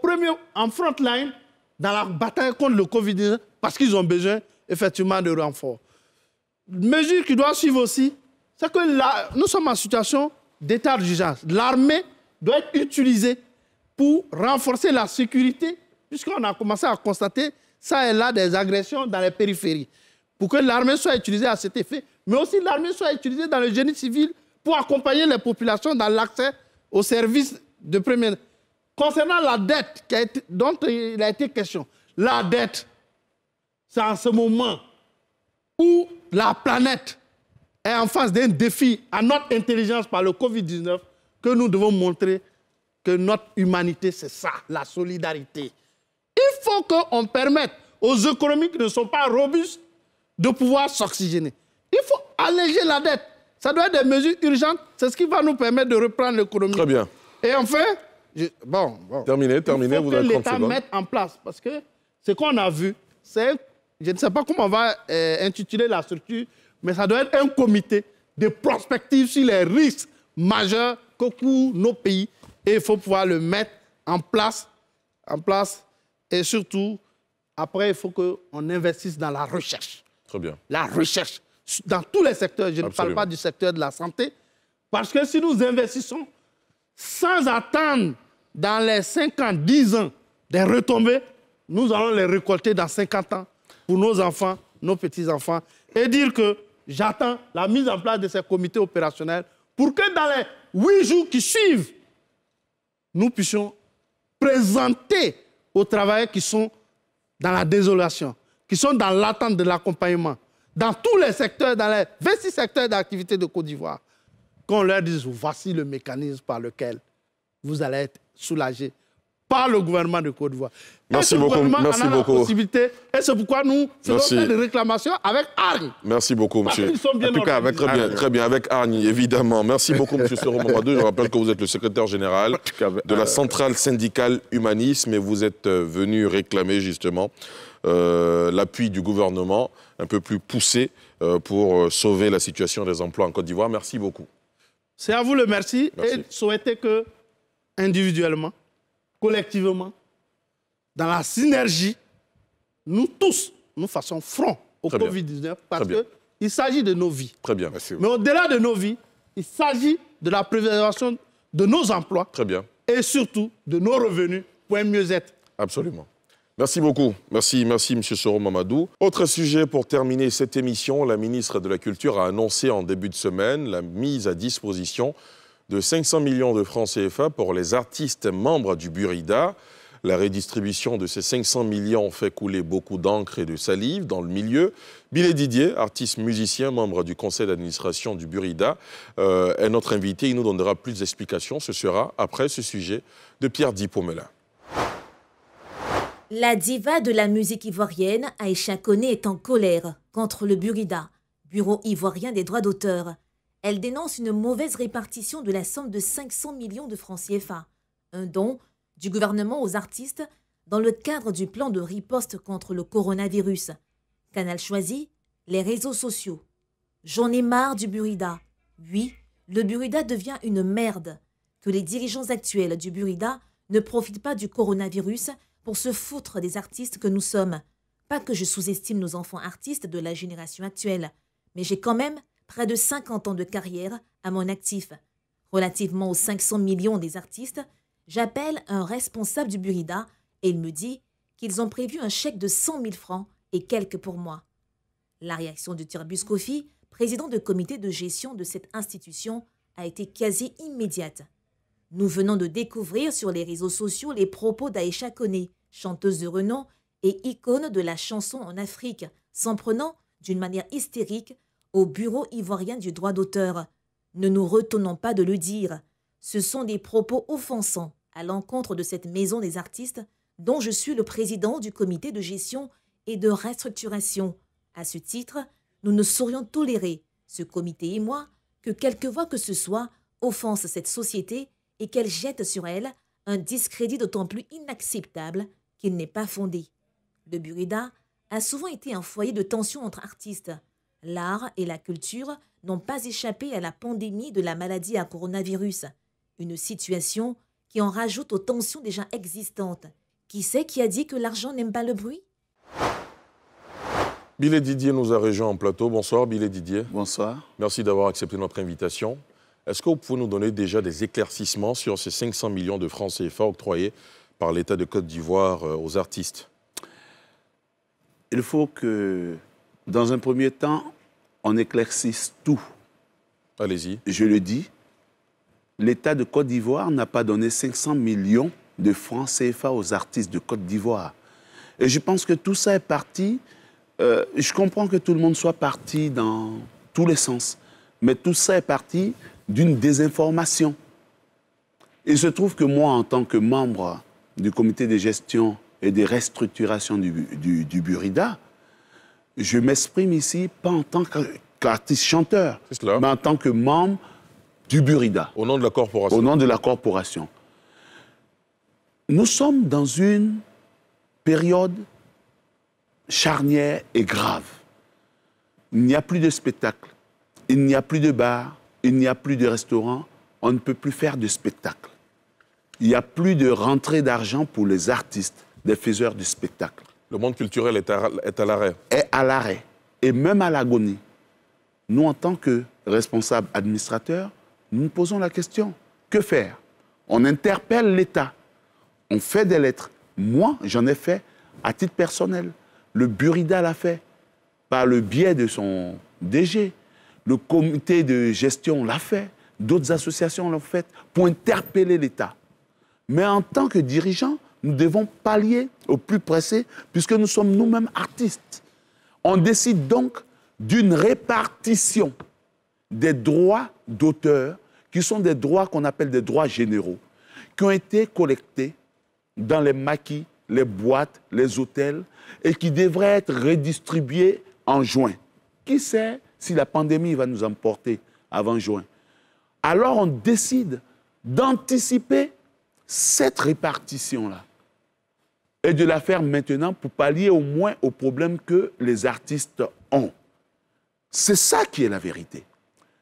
front line dans la bataille contre le Covid-19 parce qu'ils ont besoin effectivement de renforts. Une mesure qui doit suivre aussi, c'est que nous sommes en situation d'état d'urgence. L'armée doit être utilisée pour renforcer la sécurité puisqu'on a commencé à constater ça et là des agressions dans les périphéries, pour que l'armée soit utilisée à cet effet, mais aussi l'armée soit utilisée dans le génie civil pour accompagner les populations dans l'accès aux services de première. Concernant la dette dont il a été question, la dette, c'est en ce moment où la planète est en face d'un défi à notre intelligence par le Covid-19 que nous devons montrer que notre humanité, c'est ça, la solidarité. Il faut qu'on permette aux économies qui ne sont pas robustes de pouvoir s'oxygéner. Il faut alléger la dette. Ça doit être des mesures urgentes. C'est ce qui va nous permettre de reprendre l'économie. Très bien. Et enfin, terminez, vous avez 30 secondes. Il faut que l'État mette en place. Parce que ce qu'on a vu, c'est, je ne sais pas comment on va intituler la structure, mais ça doit être un comité de prospective sur les risques majeurs que courent nos pays. Et il faut pouvoir le mettre en place, Et surtout, après, il faut qu'on investisse dans la recherche. Très bien. La recherche, dans tous les secteurs. Je ne parle pas du secteur de la santé. Parce que si nous investissons, sans attendre dans les 5 ans, 10 ans des retombées, nous allons les récolter dans 50 ans pour nos enfants, nos petits-enfants, et dire que j'attends la mise en place de ces comités opérationnels pour que dans les 8 jours qui suivent, nous puissions présenter aux travailleurs qui sont dans la désolation, qui sont dans l'attente de l'accompagnement, dans tous les secteurs, dans les 26 secteurs d'activité de Côte d'Ivoire, qu'on leur dise, voici le mécanisme par lequel vous allez être soulagés par le gouvernement de Côte d'Ivoire. Merci beaucoup. Merci beaucoup. Possibilité, et c'est pourquoi nous faisons des réclamations avec hargne. Merci beaucoup, monsieur. En tout cas, avec, très bien, avec hargne, évidemment. Merci beaucoup, monsieur Soro Mamadou. Je rappelle que vous êtes le secrétaire général de la centrale syndicale Humanisme et vous êtes venu réclamer justement l'appui du gouvernement un peu plus poussé pour sauver la situation des emplois en Côte d'Ivoire. Merci beaucoup. C'est à vous le merci, et souhaitez que, individuellement, collectivement, dans la synergie, nous tous, nous faisons front au Covid-19 parce qu'il s'agit de nos vies. Très bien. Merci. Mais au-delà de nos vies, il s'agit de la préservation de nos emplois. Très bien. Et surtout de nos revenus pour un mieux-être. Absolument. Merci beaucoup. Merci, M. Soro Mamadou. Autre sujet pour terminer cette émission, la ministre de la Culture a annoncé en début de semaine la mise à disposition de 500 millions de francs CFA pour les artistes membres du BURIDA. La redistribution de ces 500 millions fait couler beaucoup d'encre et de salive dans le milieu. Bilé Didier, artiste musicien, membre du conseil d'administration du BURIDA, est notre invité. Il nous donnera plus d'explications. Ce sera après ce sujet de Pierre Di Pommelin. La diva de la musique ivoirienne, Aïcha Koné, est en colère contre le BURIDA, Bureau ivoirien des droits d'auteur. Elle dénonce une mauvaise répartition de la somme de 500 millions de francs CFA, un don du gouvernement aux artistes dans le cadre du plan de riposte contre le coronavirus. Canal choisi, les réseaux sociaux. J'en ai marre du BURIDA. Oui, le BURIDA devient une merde. Que les dirigeants actuels du BURIDA ne profitent pas du coronavirus pour se foutre des artistes que nous sommes. Pas que je sous-estime nos enfants artistes de la génération actuelle, mais j'ai quand même près de 50 ans de carrière à mon actif. Relativement aux 500 millions des artistes, j'appelle un responsable du BURIDA et il me dit qu'ils ont prévu un chèque de 100 000 francs et quelques pour moi. La réaction de Tirbus Kofi, président du comité de gestion de cette institution, a été quasi immédiate. Nous venons de découvrir sur les réseaux sociaux les propos d'Aïcha Koné, chanteuse de renom et icône de la chanson en Afrique, s'en prenant d'une manière hystérique au Bureau ivoirien du droit d'auteur. Ne nous retenons pas de le dire. Ce sont des propos offensants à l'encontre de cette maison des artistes dont je suis le président du comité de gestion et de restructuration. À ce titre, nous ne saurions tolérer, ce comité et moi, que quelque voix que ce soit offense cette société et qu'elle jette sur elle un discrédit d'autant plus inacceptable qu'il n'est pas fondé. Le BURIDA a souvent été un foyer de tension entre artistes. L'art et la culture n'ont pas échappé à la pandémie de la maladie à coronavirus. Une situation qui en rajoute aux tensions déjà existantes. Qui c'est qui a dit que l'argent n'aime pas le bruit? Bilé Didier nous a rejoint en plateau. Bonsoir Bilé Didier. Bonsoir. Merci d'avoir accepté notre invitation. Est-ce que vous pouvez nous donner déjà des éclaircissements sur ces 500 millions de francs CFA octroyés par l'État de Côte d'Ivoire aux artistes? Il faut que, dans un premier temps, on éclaircisse tout. Allez-y. Je le dis, l'État de Côte d'Ivoire n'a pas donné 500 millions de francs CFA aux artistes de Côte d'Ivoire. Et je pense que tout ça est parti. Je comprends que tout le monde soit parti dans tous les sens, mais tout ça est parti d'une désinformation. Il se trouve que moi, en tant que membre du comité de gestion et des restructurations du BURIDA, je m'exprime ici, pas en tant qu'artiste-chanteur, mais en tant que membre du BURIDA. Au nom de la corporation. Au nom de la corporation. Nous sommes dans une période charnière et grave. Il n'y a plus de spectacle. Il n'y a plus de bar, il n'y a plus de restaurant, on ne peut plus faire de spectacle. Il n'y a plus de rentrée d'argent pour les artistes, les faiseurs de spectacle. Le monde culturel est à l'arrêt. Est à l'arrêt, et même à l'agonie. Nous, en tant que responsables administrateurs, nous nous posons la question, que faire? On interpelle l'État. On fait des lettres. Moi, j'en ai fait à titre personnel. Le BURIDA l'a fait par le biais de son DG. Le comité de gestion l'a fait. D'autres associations l'ont fait pour interpeller l'État. Mais en tant que dirigeants, nous devons pallier au plus pressé puisque nous sommes nous-mêmes artistes. On décide donc d'une répartition des droits d'auteur qui sont des droits qu'on appelle des droits généraux, qui ont été collectés dans les maquis, les boîtes, les hôtels et qui devraient être redistribués en juin. Qui sait si la pandémie va nous emporter avant juin? Alors on décide d'anticiper cette répartition-là et de la faire maintenant pour pallier au moins aux problèmes que les artistes ont. C'est ça qui est la vérité.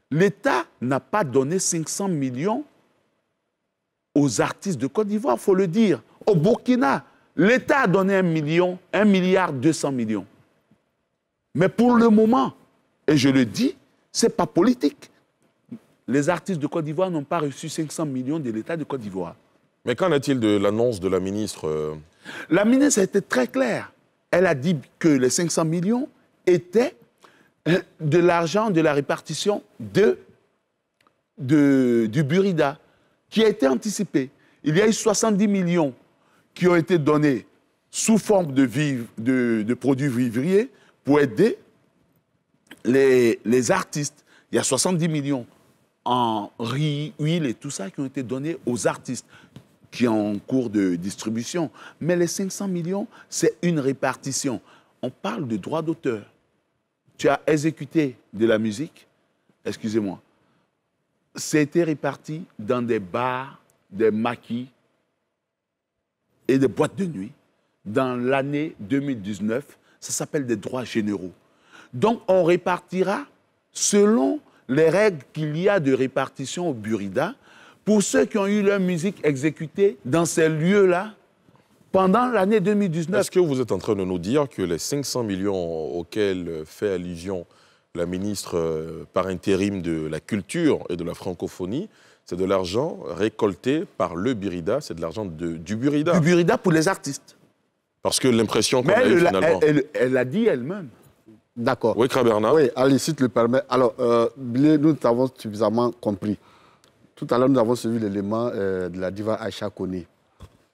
L'État n'a pas donné 500 millions aux artistes de Côte d'Ivoire, il faut le dire. Au Burkina, l'État a donné 1,2 milliard. Mais pour le moment, et je le dis, ce n'est pas politique. Les artistes de Côte d'Ivoire n'ont pas reçu 500 millions de l'État de Côte d'Ivoire. Mais qu'en est-il de l'annonce de la ministre? La ministre a été très claire. Elle a dit que les 500 millions étaient de l'argent de la répartition du BURIDA qui a été anticipé. Il y a eu 70 millions qui ont été donnés sous forme de produits vivriers pour aider les artistes. Il y a 70 millions en riz, huile et tout ça qui ont été donnés aux artistes qui sont en cours de distribution. Mais les 500 millions, c'est une répartition. On parle de droits d'auteur. Tu as exécuté de la musique, excusez-moi, c'était réparti dans des bars, des maquis et des boîtes de nuit dans l'année 2019. Ça s'appelle des droits généraux. Donc, on répartira selon les règles qu'il y a de répartition au BURIDA pour ceux qui ont eu leur musique exécutée dans ces lieux-là pendant l'année 2019. Est-ce que vous êtes en train de nous dire que les 500 millions auxquels fait allusion la ministre par intérim de la culture et de la francophonie, c'est de l'argent récolté par le BURIDA, c'est de l'argent du BURIDA? Du BURIDA pour les artistes. Parce que l'impression qu'on a eue finalement... Elle l'a dit elle-même. D'accord. Oui, Kra Bernard. Oui, allez, si tu le permets. Alors, Bilé, nous t'avons suffisamment compris. Tout à l'heure, nous avons suivi l'élément de la diva Aïcha Koné.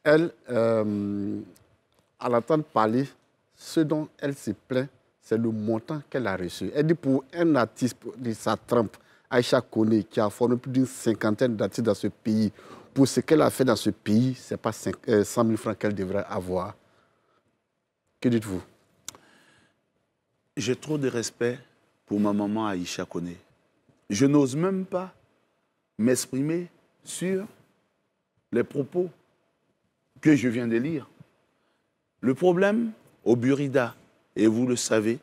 Elle, à l'entendre parler, ce dont elle se plaint, c'est le montant qu'elle a reçu. Elle dit pour un artiste de sa trempe, Aïcha Koné, qui a formé plus d'une cinquantaine d'artistes dans ce pays, pour ce qu'elle a fait dans ce pays, ce n'est pas 100 000 francs qu'elle devrait avoir. Que dites-vous? J'ai trop de respect pour ma maman Aïcha Koné. Je n'ose même pas m'exprimer sur les propos que je viens de lire. Le problème au BURIDA, et vous le savez,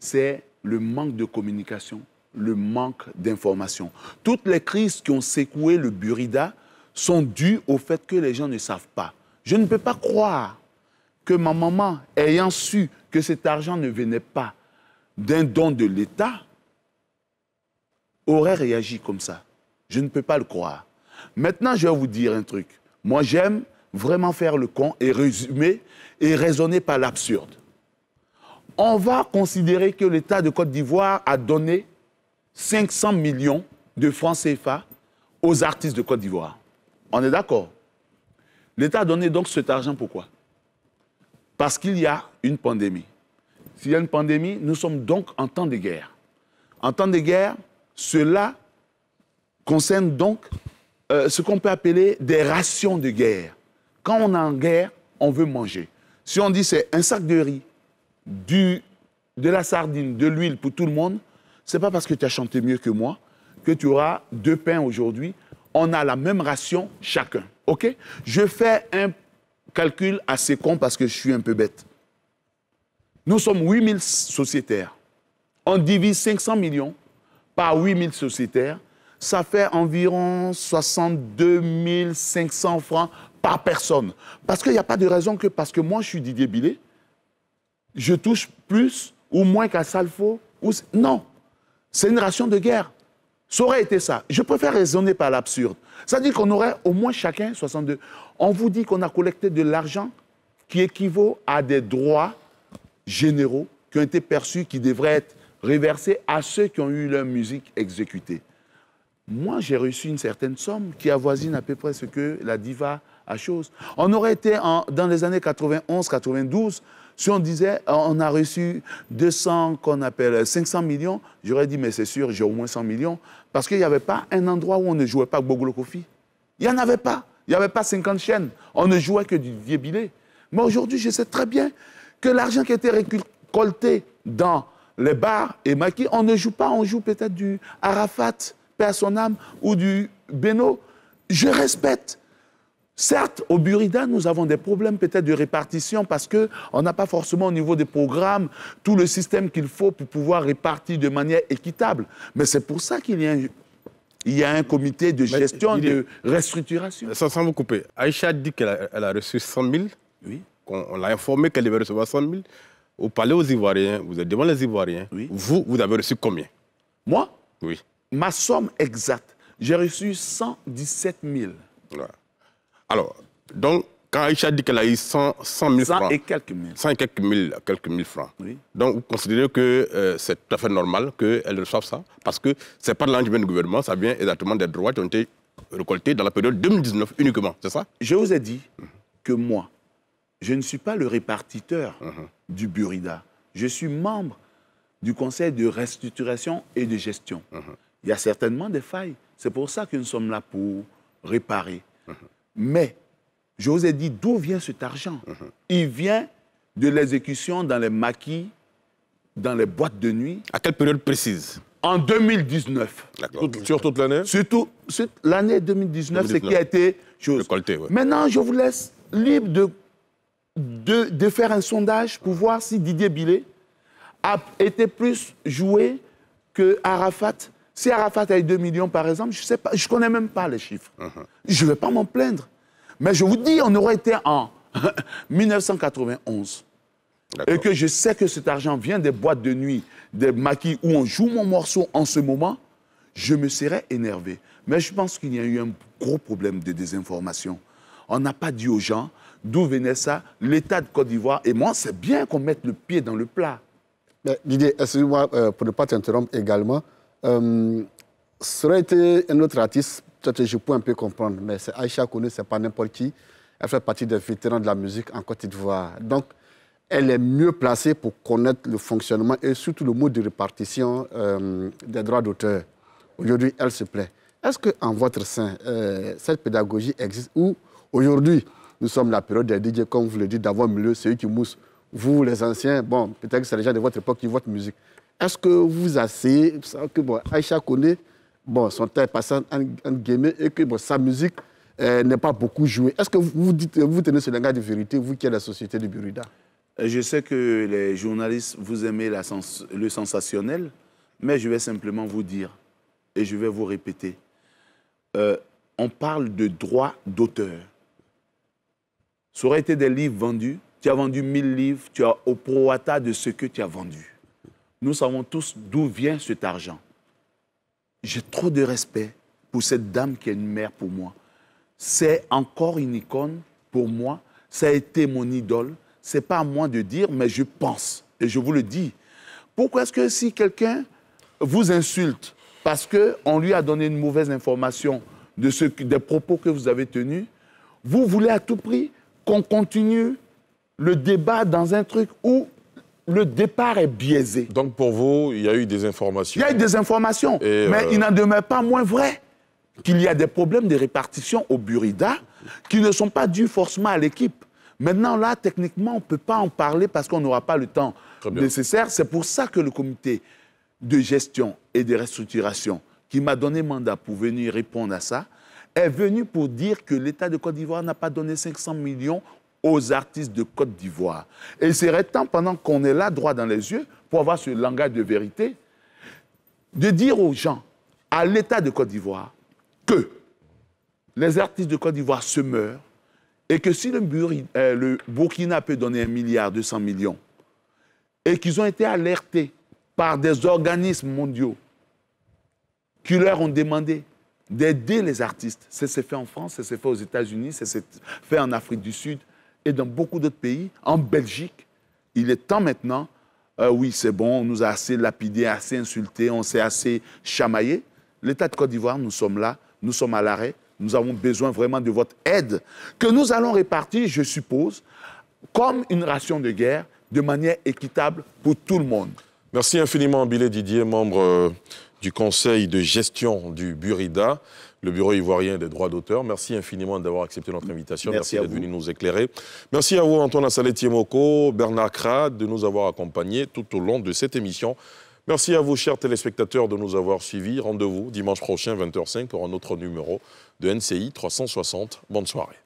c'est le manque de communication, le manque d'information. Toutes les crises qui ont secoué le BURIDA sont dues au fait que les gens ne savent pas. Je ne peux pas croire que ma maman, ayant su que cet argent ne venait pas d'un don de l'État, aurait réagi comme ça. Je ne peux pas le croire. Maintenant, je vais vous dire un truc. Moi, j'aime vraiment faire le con et résumer et raisonner par l'absurde. On va considérer que l'État de Côte d'Ivoire a donné 500 millions de francs CFA aux artistes de Côte d'Ivoire. On est d'accord? L'État a donné donc cet argent pourquoi? Parce qu'il y a une pandémie. S'il y a une pandémie, nous sommes donc en temps de guerre. En temps de guerre, cela concerne donc ce qu'on peut appeler des rations de guerre. Quand on est en guerre, on veut manger. Si on dit c'est un sac de riz, de la sardine, de l'huile pour tout le monde, c'est pas parce que tu as chanté mieux que moi que tu auras 2 pains aujourd'hui. On a la même ration chacun. OK? Je fais un calcul assez con parce que je suis un peu bête. Nous sommes 8000 sociétaires. On divise 500 millions par 8000 sociétaires. Ça fait environ 62 500 francs par personne. Parce qu'il n'y a pas de raison que parce que moi, je suis Didier Bilé, je touche plus ou moins qu'à Salfo. Non, c'est une ration de guerre. Ça aurait été ça. Je préfère raisonner par l'absurde. Ça veut dire qu'on aurait au moins chacun 62. On vous dit qu'on a collecté de l'argent qui équivaut à des droits généraux qui ont été perçus, qui devraient être reversés à ceux qui ont eu leur musique exécutée. Moi, j'ai reçu une certaine somme qui avoisine à peu près ce que la diva a chose. On aurait été dans les années 91-92, si on disait on a reçu 200, qu'on appelle 500 millions, j'aurais dit mais c'est sûr, j'ai au moins 100 millions, parce qu'il n'y avait pas un endroit où on ne jouait pas Gboglo Kofi. Il n'y en avait pas. Il n'y avait pas 50 chaînes. On ne jouait que du vieux billet. Mais aujourd'hui, je sais très bien que l'argent qui était récolté dans les bars et maquis, on ne joue pas, on joue peut-être du Arafat, paix à son âme, ou du Beno. Je respecte. Certes, au Burida, nous avons des problèmes peut-être de répartition parce qu'on n'a pas forcément au niveau des programmes tout le système qu'il faut pour pouvoir répartir de manière équitable. Mais c'est pour ça qu'il y a un comité de gestion, de restructuration. Sans vous couper, Aïcha dit qu'elle a reçu 100 000. Oui. On l'a informé qu'elle devait recevoir 100 000. Vous parlez aux Ivoiriens, vous êtes devant les Ivoiriens. Oui. Vous avez reçu combien? Moi? Oui. Ma somme exacte, j'ai reçu 117 000. Ouais. Alors, donc, quand Aïcha dit qu'elle a eu 100 000 francs... 100 et quelques mille francs. Oui. Donc, vous considérez que c'est tout à fait normal qu'elle reçoive ça? Parce que ce n'est pas de l'argent qui vient du gouvernement, ça vient exactement des droits qui ont été récoltés dans la période 2019 uniquement, c'est ça? Je vous ai dit que moi, je ne suis pas le répartiteur du Burida. Je suis membre du Conseil de restructuration et de gestion. Il y a certainement des failles. C'est pour ça que nous sommes là pour réparer. Mais, je vous ai dit d'où vient cet argent. Il vient de l'exécution dans les maquis, dans les boîtes de nuit. À quelle période précise? En 2019. Sur toute l'année? Surtout l'année 2019, c'est qui a été chose. Récolté, ouais. Maintenant, je vous laisse libre de faire un sondage pour voir si Didier Bilé a été plus joué que Arafat. Si Arafat a eu 2 millions, par exemple, je ne connais même pas les chiffres. Je ne vais pas m'en plaindre. Mais je vous dis, on aurait été en 1991. Et que je sais que cet argent vient des boîtes de nuit, des maquis où on joue mon morceau en ce moment, je me serais énervé. Mais je pense qu'il y a eu un gros problème de désinformation. On n'a pas dit aux gens d'où venait ça, l'État de Côte d'Ivoire. Et moi, c'est bien qu'on mette le pied dans le plat. Didier, excuse-moi, pour ne pas t'interrompre également, ça aurait été un autre artiste, peut-être je peux un peu comprendre, mais c'est Aïcha Koné, c'est pas n'importe qui. Elle fait partie des vétérans de la musique en Côte d'Ivoire. Donc, elle est mieux placée pour connaître le fonctionnement et surtout le mode de répartition des droits d'auteur. Aujourd'hui, elle se plaît. Est-ce qu'en votre sein, cette pédagogie existe ou aujourd'hui, nous sommes la période des DJ, comme vous le dites, d'avoir milieu, c'est eux qui moussent. Vous, les anciens, bon, peut-être que c'est les gens de votre époque qui votent musique. Est-ce que vous asseyez que bon, Aïcha Koné, bon, son temps est passé en guillemets et que bon, sa musique n'est pas beaucoup jouée? Est-ce que vous tenez ce langage de vérité, vous qui êtes la société de Burida? Je sais que les journalistes, vous aimez le sensationnel, mais je vais simplement vous dire, et je vais vous répéter, on parle de droit d'auteur. Ça aurait été des livres vendus, tu as vendu 1000 livres, tu as au prorata de ce que tu as vendu. Nous savons tous d'où vient cet argent. J'ai trop de respect pour cette dame qui est une mère pour moi. C'est encore une icône pour moi. Ça a été mon idole. Ce n'est pas à moi de dire, mais je pense. Et je vous le dis. Pourquoi est-ce que si quelqu'un vous insulte parce qu'on lui a donné une mauvaise information de des propos que vous avez tenus, vous voulez à tout prix qu'on continue le débat dans un truc où le départ est biaisé. Donc pour vous, il y a eu des informations. Il y a eu des informations, mais il n'en demeure pas moins vrai qu'il y a des problèmes de répartition au Burida qui ne sont pas dus forcément à l'équipe. Maintenant là, techniquement, on ne peut pas en parler parce qu'on n'aura pas le temps nécessaire. C'est pour ça que le comité de gestion et de restructuration qui m'a donné mandat pour venir répondre à ça, est venu pour dire que l'État de Côte d'Ivoire n'a pas donné 500 millions aux artistes de Côte d'Ivoire. Et il serait temps, pendant qu'on est là, droit dans les yeux, pour avoir ce langage de vérité, de dire aux gens, à l'État de Côte d'Ivoire, que les artistes de Côte d'Ivoire se meurent et que si le Burkina peut donner 1,2 milliard et qu'ils ont été alertés par des organismes mondiaux qui leur ont demandé d'aider les artistes. Ça s'est fait en France, ça s'est fait aux États-Unis, ça s'est fait en Afrique du Sud et dans beaucoup d'autres pays, en Belgique. Il est temps maintenant, oui c'est bon, on nous a assez lapidés, assez insultés, on s'est assez chamaillés. L'État de Côte d'Ivoire, nous sommes là, nous sommes à l'arrêt, nous avons besoin vraiment de votre aide, que nous allons répartir, je suppose, comme une ration de guerre, de manière équitable pour tout le monde. Merci infiniment, Bilé Didier, membre du conseil de gestion du BURIDA, le Bureau ivoirien des droits d'auteur. Merci infiniment d'avoir accepté notre invitation. Merci, d'être venu nous éclairer. Merci à vous, Antoine Assalé Tiémoko, Bernard Kra, de nous avoir accompagnés tout au long de cette émission. Merci à vous, chers téléspectateurs, de nous avoir suivis. Rendez-vous dimanche prochain, 20h05, pour un autre numéro de NCI 360. Bonne soirée.